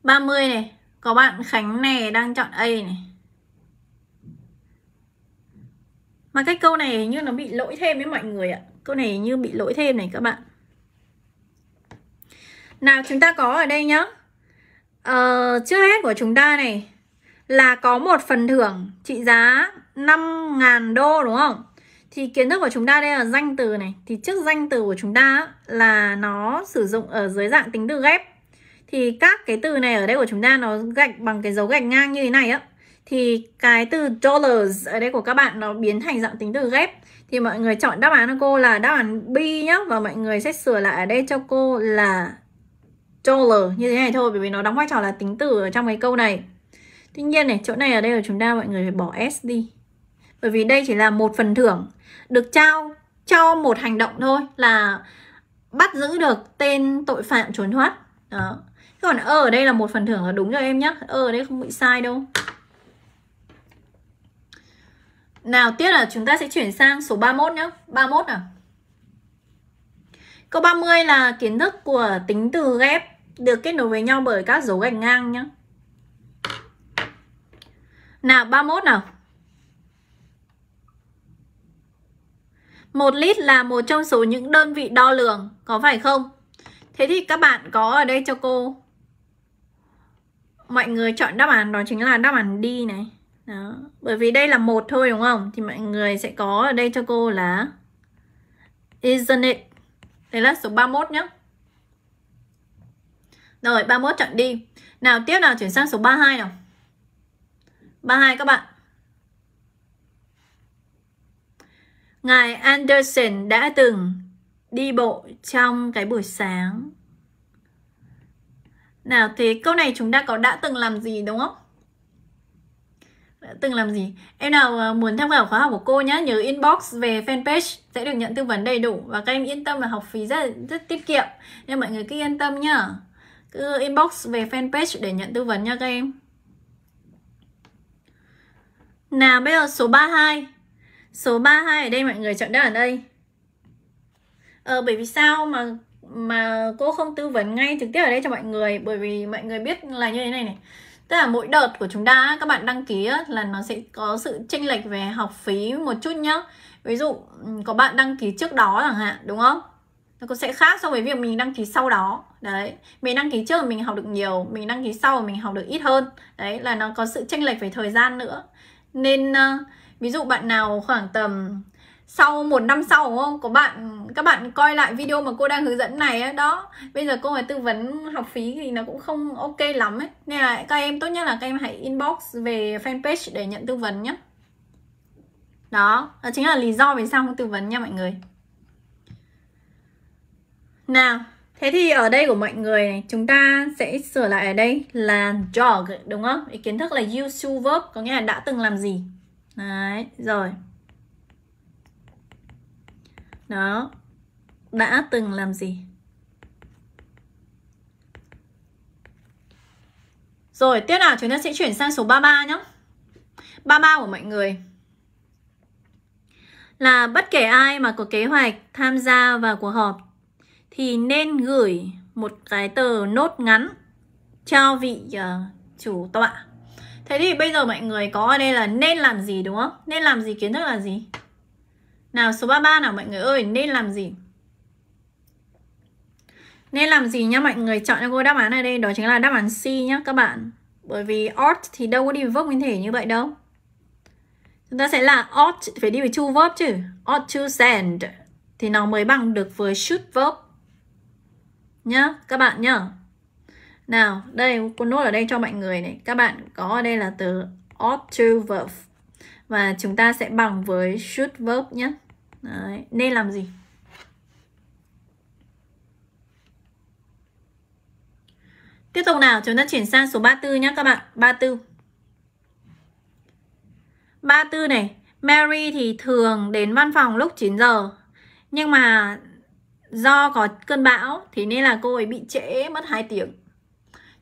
Ba mươi này, có bạn Khánh này đang chọn A này. Mà cái câu này như nó bị lỗi thêm với mọi người ạ. Câu này như bị lỗi thêm này các bạn. Nào, chúng ta có ở đây nhá. Trước hết của chúng ta này là có một phần thưởng trị giá 5.000 đô đúng không? Thì kiến thức của chúng ta đây là danh từ này. Thì trước danh từ của chúng ta là nó sử dụng ở dưới dạng tính từ ghép. Thì các cái từ này ở đây của chúng ta nó gạch bằng cái dấu gạch ngang như thế này á. Thì cái từ dollars ở đây của các bạn nó biến thành dạng tính từ ghép. Thì mọi người chọn đáp án của cô là đáp án B nhá. Và mọi người sẽ sửa lại ở đây cho cô là dollar như thế này thôi. Bởi vì nó đóng vai trò là tính từ ở trong cái câu này. Tuy nhiên này, chỗ này ở đây của chúng ta mọi người phải bỏ S đi. Bởi vì đây chỉ là một phần thưởng được trao cho một hành động thôi. Là bắt giữ được tên tội phạm trốn thoát. Đó. Còn ơ ở đây là một phần thưởng là đúng cho em nhá. Ơ ở đây không bị sai đâu. Nào, tiếp là chúng ta sẽ chuyển sang số 31 nhé. 31 nào. Câu 30 là kiến thức của tính từ ghép được kết nối với nhau bởi các dấu gạch ngang nhé. Nào, 31 nào. 1 lít là một trong số những đơn vị đo lường, có phải không? Thế thì các bạn có ở đây cho cô. Mọi người chọn đáp án đó chính là đáp án D này. Đó. Bởi vì đây là một thôi đúng không? Thì mọi người sẽ có ở đây cho cô là isn't it. Đấy là số 31 nhé. Rồi, 31 chọn đi. Nào, tiếp nào, chuyển sang số 32 nào. 32 các bạn. Ngài Anderson đã từng đi bộ trong cái buổi sáng. Nào, thế câu này chúng ta có đã từng làm gì đúng không? Đã từng làm gì? Em nào muốn tham khảo khóa học của cô nhé, nhớ inbox về fanpage sẽ được nhận tư vấn đầy đủ. Và các em yên tâm là học phí rất tiết kiệm, nên mọi người cứ yên tâm nhá. Cứ inbox về fanpage để nhận tư vấn nha các em. Nào, bây giờ số 32. Số 32 ở đây mọi người chọn đáp ở đây. Bởi vì sao mà cô không tư vấn ngay trực tiếp ở đây cho mọi người? Bởi vì mọi người biết là như thế này này. Tức là mỗi đợt của chúng ta, các bạn đăng ký là nó sẽ có sự chênh lệch về học phí một chút nhá. Ví dụ có bạn đăng ký trước đó chẳng hạn, đúng không? Nó cũng sẽ khác so với việc mình đăng ký sau đó. Đấy, mình đăng ký trước mình học được nhiều, mình đăng ký sau mình học được ít hơn. Đấy, là nó có sự chênh lệch về thời gian nữa. Nên ví dụ bạn nào khoảng tầm sau một năm sau, đúng không? Các bạn coi lại video mà cô đang hướng dẫn này ấy, đó. Bây giờ cô phải tư vấn học phí thì nó cũng không ok lắm ấy. Nên là các em tốt nhất là các em hãy inbox về fanpage để nhận tư vấn nhé. Đó, đó chính là lý do vì sao không tư vấn nha mọi người. Nào, thế thì ở đây của mọi người này, chúng ta sẽ sửa lại ở đây là George, đúng không? Cái kiến thức là use to verb, có nghĩa là đã từng làm gì. Đấy, rồi. Đó, đã từng làm gì. Rồi, tiếp nào chúng ta sẽ chuyển sang số 33 nhé. 33 của mọi người là bất kể ai mà có kế hoạch tham gia vào cuộc họp thì nên gửi một cái tờ nốt ngắn cho vị chủ tọa. Thế thì bây giờ mọi người có ở đây là nên làm gì đúng không? Nên làm gì, kiến thức là gì? Nào, số 33 nào mọi người ơi, nên làm gì? Nên làm gì nhá, mọi người chọn cho cô đáp án ở đây. Đó chính là đáp án C nhá các bạn. Bởi vì ought thì đâu có đi với verb nguyên thể như vậy đâu. Chúng ta sẽ là ought, phải đi với to verb chứ. Ought to send thì nó mới bằng được với should verb nhá các bạn nhá. Nào, đây cô nốt ở đây cho mọi người này. Các bạn có ở đây là từ ought to verb và chúng ta sẽ bằng với should verb nhé. Đấy, nên làm gì. Tiếp tục nào, chúng ta chuyển sang số 34 nhé các bạn. 34 này, Mary thì thường đến văn phòng lúc 9 giờ, nhưng mà do có cơn bão thì nên là cô ấy bị trễ mất 2 tiếng.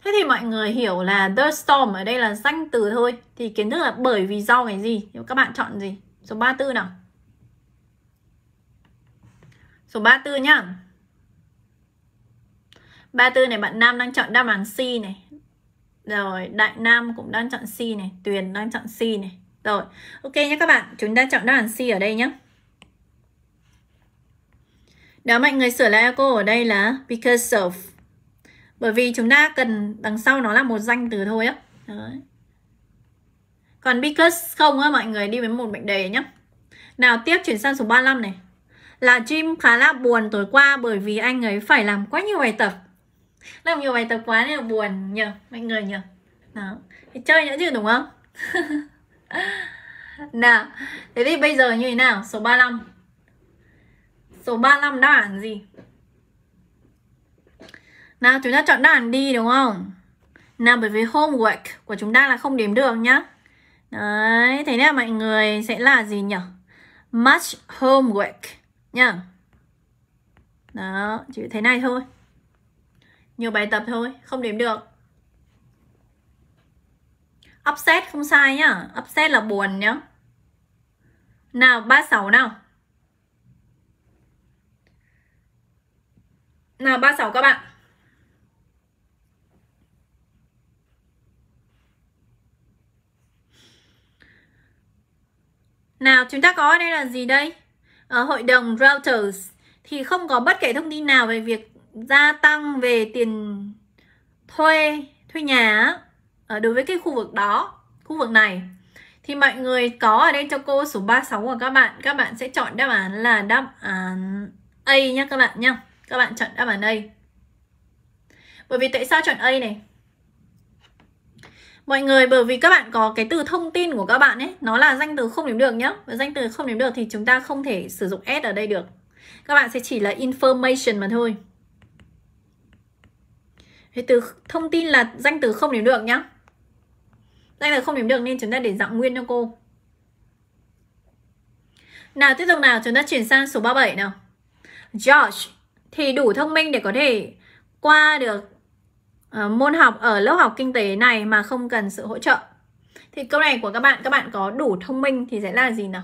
Thế thì mọi người hiểu là the storm ở đây là danh từ thôi. Thì kiến thức là bởi vì do cái gì. Các bạn chọn gì? Số 34 nào. Số 34 nhá. 34 này, bạn Nam đang chọn đáp án C này. Rồi, Đại Nam cũng đang chọn C này. Tuyền đang chọn C này. Rồi, ok nhé các bạn. Chúng ta chọn đáp án C ở đây nhé. Đó, mọi người sửa lại cô ở đây là because of. Bởi vì chúng ta cần đằng sau nó là một danh từ thôi á. Đấy. Còn because không á, mọi người đi với một mệnh đề nhá. Nào, tiếp chuyển sang số 35 này. Là Jim khá là buồn tối qua bởi vì anh ấy phải làm quá nhiều bài tập. Làm nhiều bài tập quá nên là buồn nhờ mọi người nhờ. Đó, thì chơi nữa chứ đúng không? Nào, thế thì bây giờ như thế nào? Số 35. Số 35 đáp án gì? Nào, chúng ta chọn đáp án đi đúng không? Nào, bởi vì homework của chúng ta là không đếm được nhá. Đấy, thế nên là mọi người sẽ là gì nhỉ? Much homework nhá. Đó, chỉ thế này thôi. Nhiều bài tập thôi, không đếm được. Upset không sai nhá. Upset là buồn nhá. Nào, 36 nào. Nào, 36 các bạn. Nào, chúng ta có ở đây là gì đây? Ở hội đồng Reuters thì không có bất kể thông tin nào về việc gia tăng về tiền thuê nhà đối với cái khu vực đó, khu vực này. Thì mọi người có ở đây cho cô số 36 của các bạn. Các bạn sẽ chọn đáp án là đáp án A nhé các bạn nhá. Các bạn chọn đáp án A. Bởi vì tại sao chọn A này? Mọi người, bởi vì các bạn có cái từ thông tin của các bạn ấy, nó là danh từ không đếm được nhá. Và danh từ không đếm được thì chúng ta không thể sử dụng S ở đây được. Các bạn sẽ chỉ là information mà thôi. Thế từ thông tin là danh từ không điểm được nhá. Danh từ không điểm được nên chúng ta để dạng nguyên cho cô. Nào tiếp tục nào, chúng ta chuyển sang số 37 nào. George thì đủ thông minh để có thể qua được môn học ở lớp học kinh tế này mà không cần sự hỗ trợ. Thì câu này của các bạn có đủ thông minh thì sẽ là gì nào?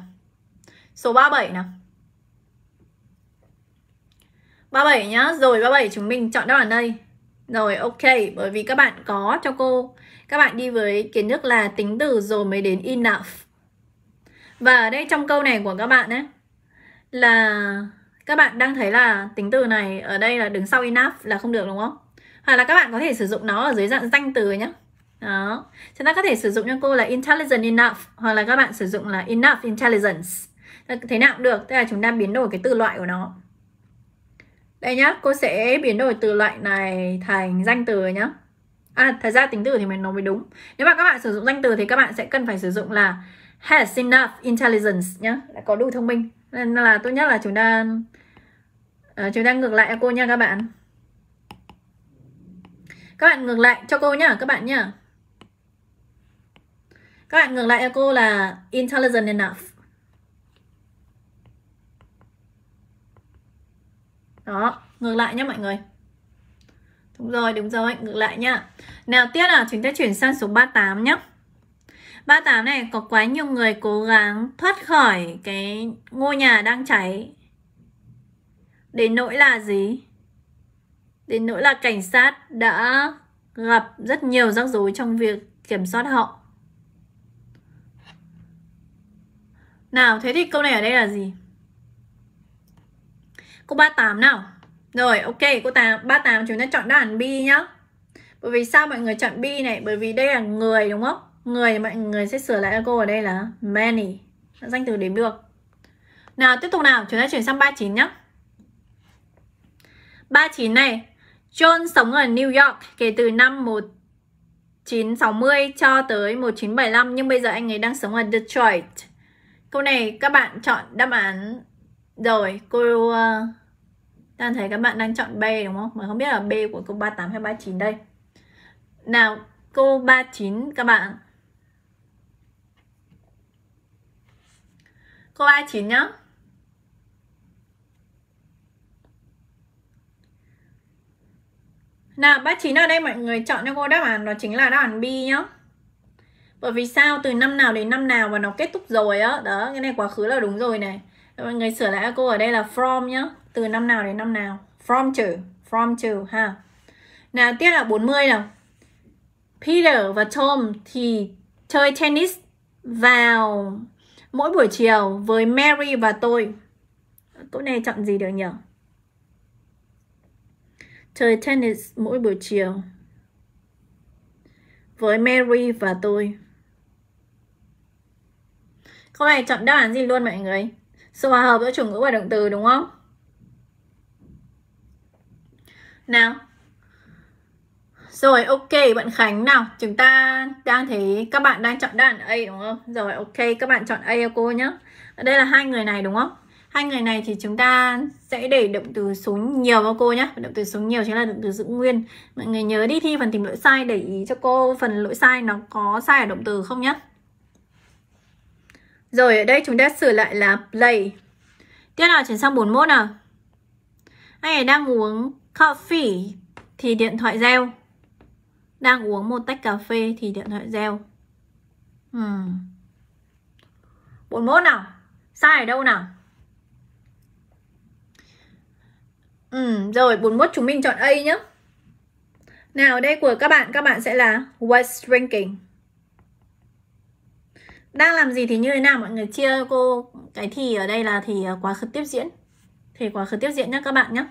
Số 37 nào. 37 nhá, rồi 37 chúng mình chọn đáp án đây. Rồi ok, bởi vì các bạn có cho cô, các bạn đi với kiến thức là tính từ rồi mới đến enough. Và ở đây trong câu này của các bạn ấy, là các bạn đang thấy là tính từ này ở đây là đứng sau enough là không được đúng không? Hoặc là các bạn có thể sử dụng nó ở dưới dạng danh từ nhé. Đó, chúng ta có thể sử dụng cho cô là intelligent enough, hoặc là các bạn sử dụng là enough intelligence. Thế nào cũng được, tức là chúng ta biến đổi cái từ loại của nó. Đây nhá, cô sẽ biến đổi từ loại này thành danh từ nhá. À, thật ra tính từ thì mình nói mới đúng. Nếu mà các bạn sử dụng danh từ thì các bạn sẽ cần phải sử dụng là has enough intelligence nhá, đã có đủ thông minh. Nên là tốt nhất là chúng ta ngược lại cho cô nha các bạn. Các bạn ngược lại cho cô nhá, các bạn nhá. Các bạn ngược lại cho cô là intelligent enough. Đó, ngược lại nhá mọi người. Đúng rồi, ngược lại nhá. Nào tiếp là chúng ta chuyển sang số 38 nhá. 38 này có quá nhiều người cố gắng thoát khỏi cái ngôi nhà đang cháy. Đến nỗi là gì? Đến nỗi là cảnh sát đã gặp rất nhiều rắc rối trong việc kiểm soát họ. Nào, thế thì câu này ở đây là gì? Cô 38 nào. Rồi, ok, cô 38 chúng ta chọn đáp án B nhá. Bởi vì sao mọi người chọn B này? Bởi vì đây là người đúng không? Người, mọi người sẽ sửa lại cho cô ở đây là many. Danh từ đếm được. Nào, tiếp tục nào, chúng ta chuyển sang 39 nhá. 39 này, John sống ở New York kể từ năm 1960 cho tới 1975, nhưng bây giờ anh ấy đang sống ở Detroit. Câu này các bạn chọn đáp án rồi, cô đang thấy các bạn đang chọn B đúng không? Mà không biết là B của cô 38 hay 39 đây. Nào, cô 39 các bạn. Cô 39 nhá. Nào, 39 ở đây mọi người chọn cho cô đáp án đó chính là đáp án B nhá. Bởi vì sao? Từ năm nào đến năm nào mà nó kết thúc rồi á. Đó, cái này quá khứ là đúng rồi này. Mọi người sửa lại cô ở đây là from nhá. Từ năm nào đến năm nào. From to ha. Nào, tiếp là 40 nào. Peter và Tom thì chơi tennis vào mỗi buổi chiều với Mary và tôi. Câu này chọn gì được nhỉ? Chơi tennis mỗi buổi chiều với Mary và tôi. Câu này chọn đáp án gì luôn mọi người? Sự hòa hợp giữa chủ ngữ và động từ đúng không? Nào. Rồi ok bạn Khánh nào. Chúng ta đang thấy các bạn đang chọn đáp án A đúng không? Rồi ok các bạn chọn A cô nhé. Ở đây là hai người này đúng không? Hai người này thì chúng ta sẽ để động từ số nhiều vào cô nhé. Động từ số nhiều chính là động từ giữ nguyên. Mọi người nhớ đi thi phần tìm lỗi sai để ý cho cô phần lỗi sai nó có sai ở động từ không nhé. Rồi ở đây chúng ta sửa lại là play. Tiếp nào chuyển sang 41 nào. Anh ấy đang uống coffee thì điện thoại reo. Đang uống một tách cà phê thì điện thoại reo. 41 nào. Sai ở đâu nào? Rồi 41 chúng mình chọn A nhé. Nào đây của các bạn sẽ là was drinking. Đang làm gì thì như thế nào? Mọi người chia cô cái thì ở đây là thì quá khứ tiếp diễn. Thì quá khứ tiếp diễn nhé các bạn nhé.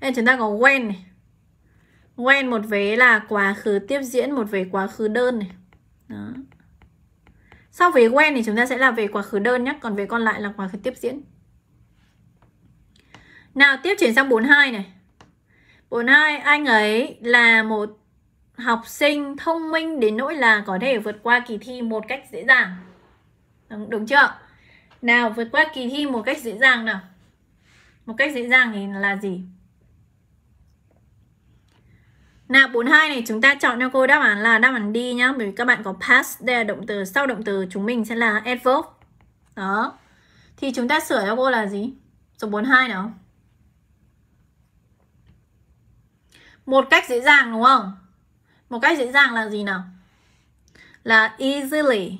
Đây chúng ta có when này. When một vế là quá khứ tiếp diễn, một vế quá khứ đơn này. Đó. Sau vế when thì chúng ta sẽ là về quá khứ đơn nhé. Còn vế còn lại là quá khứ tiếp diễn. Nào tiếp chuyển sang 42 này. 42 anh ấy là một học sinh thông minh đến nỗi là có thể vượt qua kỳ thi một cách dễ dàng. Đúng chưa? Nào vượt qua kỳ thi một cách dễ dàng nào. một cách dễ dàng thì là gì? Nào, 42 này chúng ta chọn cho cô đáp án là đáp án D nhá, bởi vì các bạn có past, đây là động từ, sau động từ chúng mình sẽ là adverb. Đó. Thì chúng ta sửa cho cô là gì? Số 42 nào. Một cách dễ dàng đúng không? Một cách dễ dàng là gì nào? Là easily.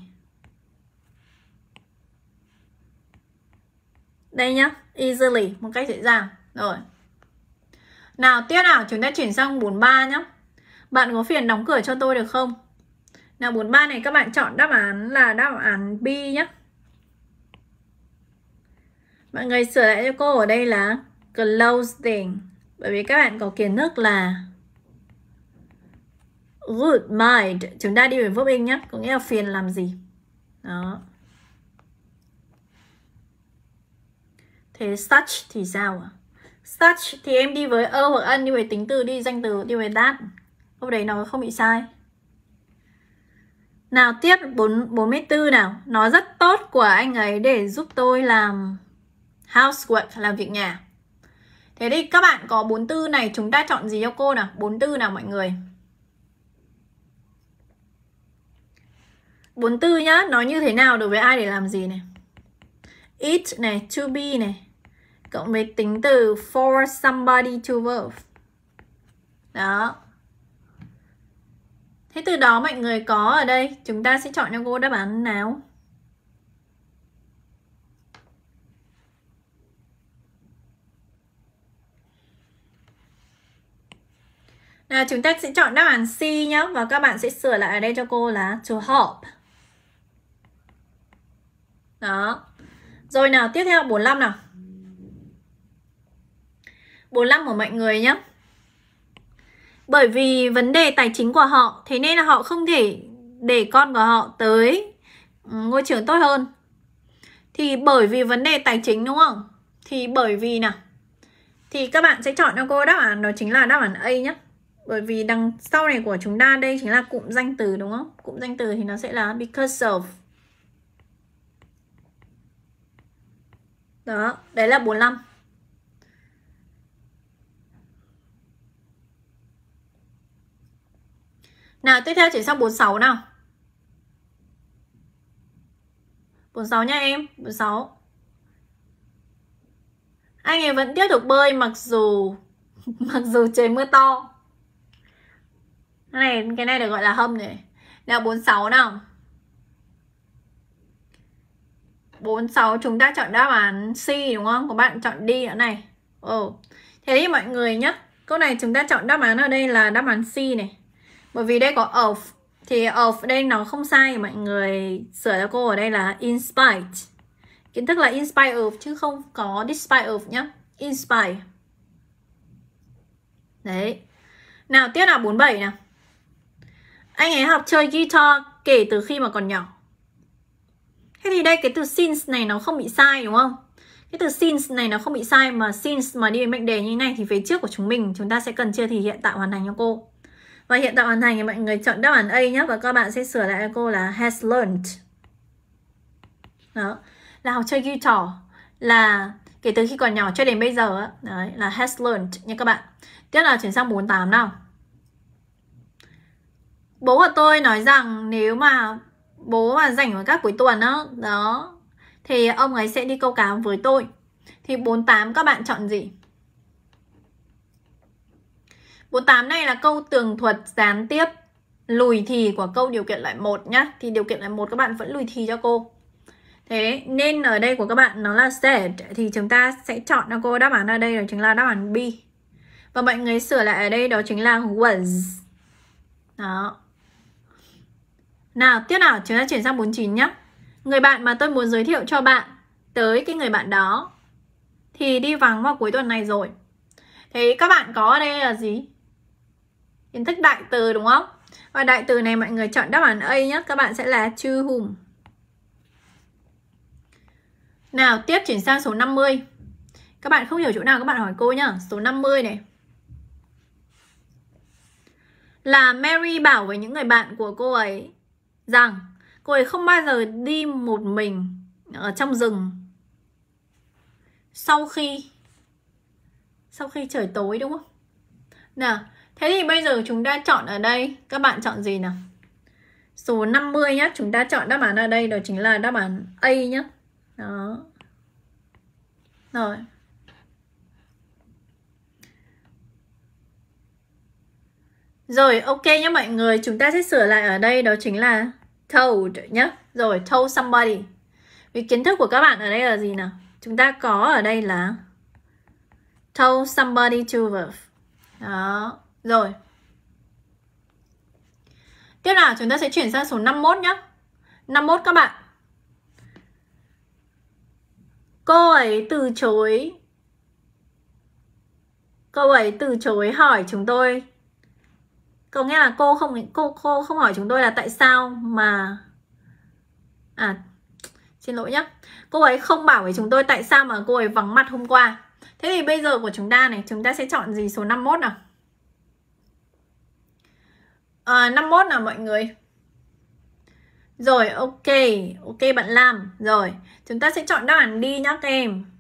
Đây nhá, easily, một cách dễ dàng. Rồi. Nào, tiếp nào, chúng ta chuyển sang 43 nhá. Bạn có phiền đóng cửa cho tôi được không? Nào, 43 này các bạn chọn đáp án là đáp án B nhá. Mọi người sửa lại cho cô ở đây là closing, bởi vì các bạn có kiến thức là good mind. Chúng ta đi về verb in nhé, có nghĩa là phiền làm gì. Đó. Thế such thì sao ạ? Such thì em đi với ơ hoặc ân, đi với tính từ, đi danh từ, đi với that. Câu đấy nó không bị sai. Nào tiếp 44 nào. Nó rất tốt của anh ấy để giúp tôi làm housework, làm việc nhà. Thế thì các bạn có 44 này, chúng ta chọn gì cho cô nào? 44 nào mọi người. 44 nhá, nó như thế nào đối với ai để làm gì này? It này, to be này, cộng với tính từ for somebody to verb. Đó. Thế từ đó mọi người có ở đây, chúng ta sẽ chọn cho cô đáp án nào? Nào, chúng ta sẽ chọn đáp án C nhé. Và các bạn sẽ sửa lại ở đây cho cô là to help. Đó. Rồi nào, tiếp theo 45 nào. 45 của mọi người nhé. Bởi vì vấn đề tài chính của họ, thế nên là họ không thể để con của họ tới ngôi trường tốt hơn. Thì bởi vì vấn đề tài chính đúng không? Thì bởi vì nào, thì các bạn sẽ chọn cho cô đáp án đó chính là đáp án A nhé. Bởi vì đằng sau này của chúng ta đây chính là cụm danh từ đúng không? Cụm danh từ thì nó sẽ là because of. Đó, đấy là 45. Nào, tiếp theo chuyển sang 46 nào. 46 nha em, 46. Anh ấy vẫn tiếp tục bơi mặc dù trời mưa to. Cái này được gọi là hâm này. Nào, 46 nào. 46 chúng ta chọn đáp án C đúng không? Các bạn chọn D ở này. Thế thì mọi người nhé, câu này chúng ta chọn đáp án ở đây là đáp án C này. Bởi vì đây có of, thì of đây nó không sai. Mọi người sửa cho cô ở đây là in spite. Kiến thức là in spite of chứ không có despite of nhé. In spite. Đấy. Nào, tiếp là 47 nào. Anh ấy học chơi guitar kể từ khi mà còn nhỏ. Thế thì đây cái từ since này nó không bị sai đúng không? Cái từ since này nó không bị sai, mà since mà đi với mệnh đề như thế này thì phía trước của chúng mình chúng ta sẽ cần chưa thì hiện tại hoàn thành cho cô. Và hiện tại hoàn thành thì mọi người chọn đáp án A nhé, và các bạn sẽ sửa lại cho cô là has learned. Đó, là học chơi guitar là kể từ khi còn nhỏ cho đến bây giờ á, đấy là has learned nha các bạn. Tiếp là chuyển sang 48 nào. Bố của tôi nói rằng nếu mà bố mà rảnh vào các cuối tuần đó, thì ông ấy sẽ đi câu cá với tôi. Thì 48 các bạn chọn gì? 48 này là câu tường thuật gián tiếp, lùi thì của câu điều kiện loại 1 nhá. Thì điều kiện loại 1 các bạn vẫn lùi thì cho cô. Thế nên ở đây của các bạn nó là said, thì chúng ta sẽ chọn cho cô đáp án ở đây đó chính là đáp án B. Và mọi người sửa lại ở đây đó chính là was. Đó. Nào, tiếp nào, chúng ta chuyển sang 49 nhé. Người bạn mà tôi muốn giới thiệu cho bạn tới cái người bạn đó thì đi vắng vào cuối tuần này rồi. Thế các bạn có ở đây là gì? Kiến thức đại từ đúng không? Và đại từ này mọi người chọn đáp án A nhé. Các bạn sẽ là to whom. Nào, tiếp chuyển sang số 50. Các bạn không hiểu chỗ nào các bạn hỏi cô nhá. Số 50 này. Là Mary bảo với những người bạn của cô ấy rằng cô ấy không bao giờ đi một mình ở trong rừng sau khi sau khi trời tối đúng không? Nào, thế thì bây giờ chúng ta chọn ở đây, các bạn chọn gì nào? Số 50 nhé, chúng ta chọn đáp án ở đây đó chính là đáp án A nhé. Đó. Rồi. Rồi, ok nhé mọi người, chúng ta sẽ sửa lại ở đây đó chính là told nhé. Rồi, told somebody. Vì kiến thức của các bạn ở đây là gì nào? Chúng ta có ở đây là told somebody to verb. Đó, rồi. Tiếp nào, chúng ta sẽ chuyển sang số 51 nhé. 51 các bạn. Cô ấy từ chối. Cô ấy từ chối hỏi chúng tôi. Có nghĩa là cô không hỏi chúng tôi là tại sao mà xin lỗi nhé. Cô ấy không bảo với chúng tôi tại sao mà cô ấy vắng mặt hôm qua. Thế thì bây giờ của chúng ta này, chúng ta sẽ chọn gì số 51 nào? 51 nào mọi người. Rồi, ok. Ok bạn làm. Rồi, chúng ta sẽ chọn đáp án đi nhá các em.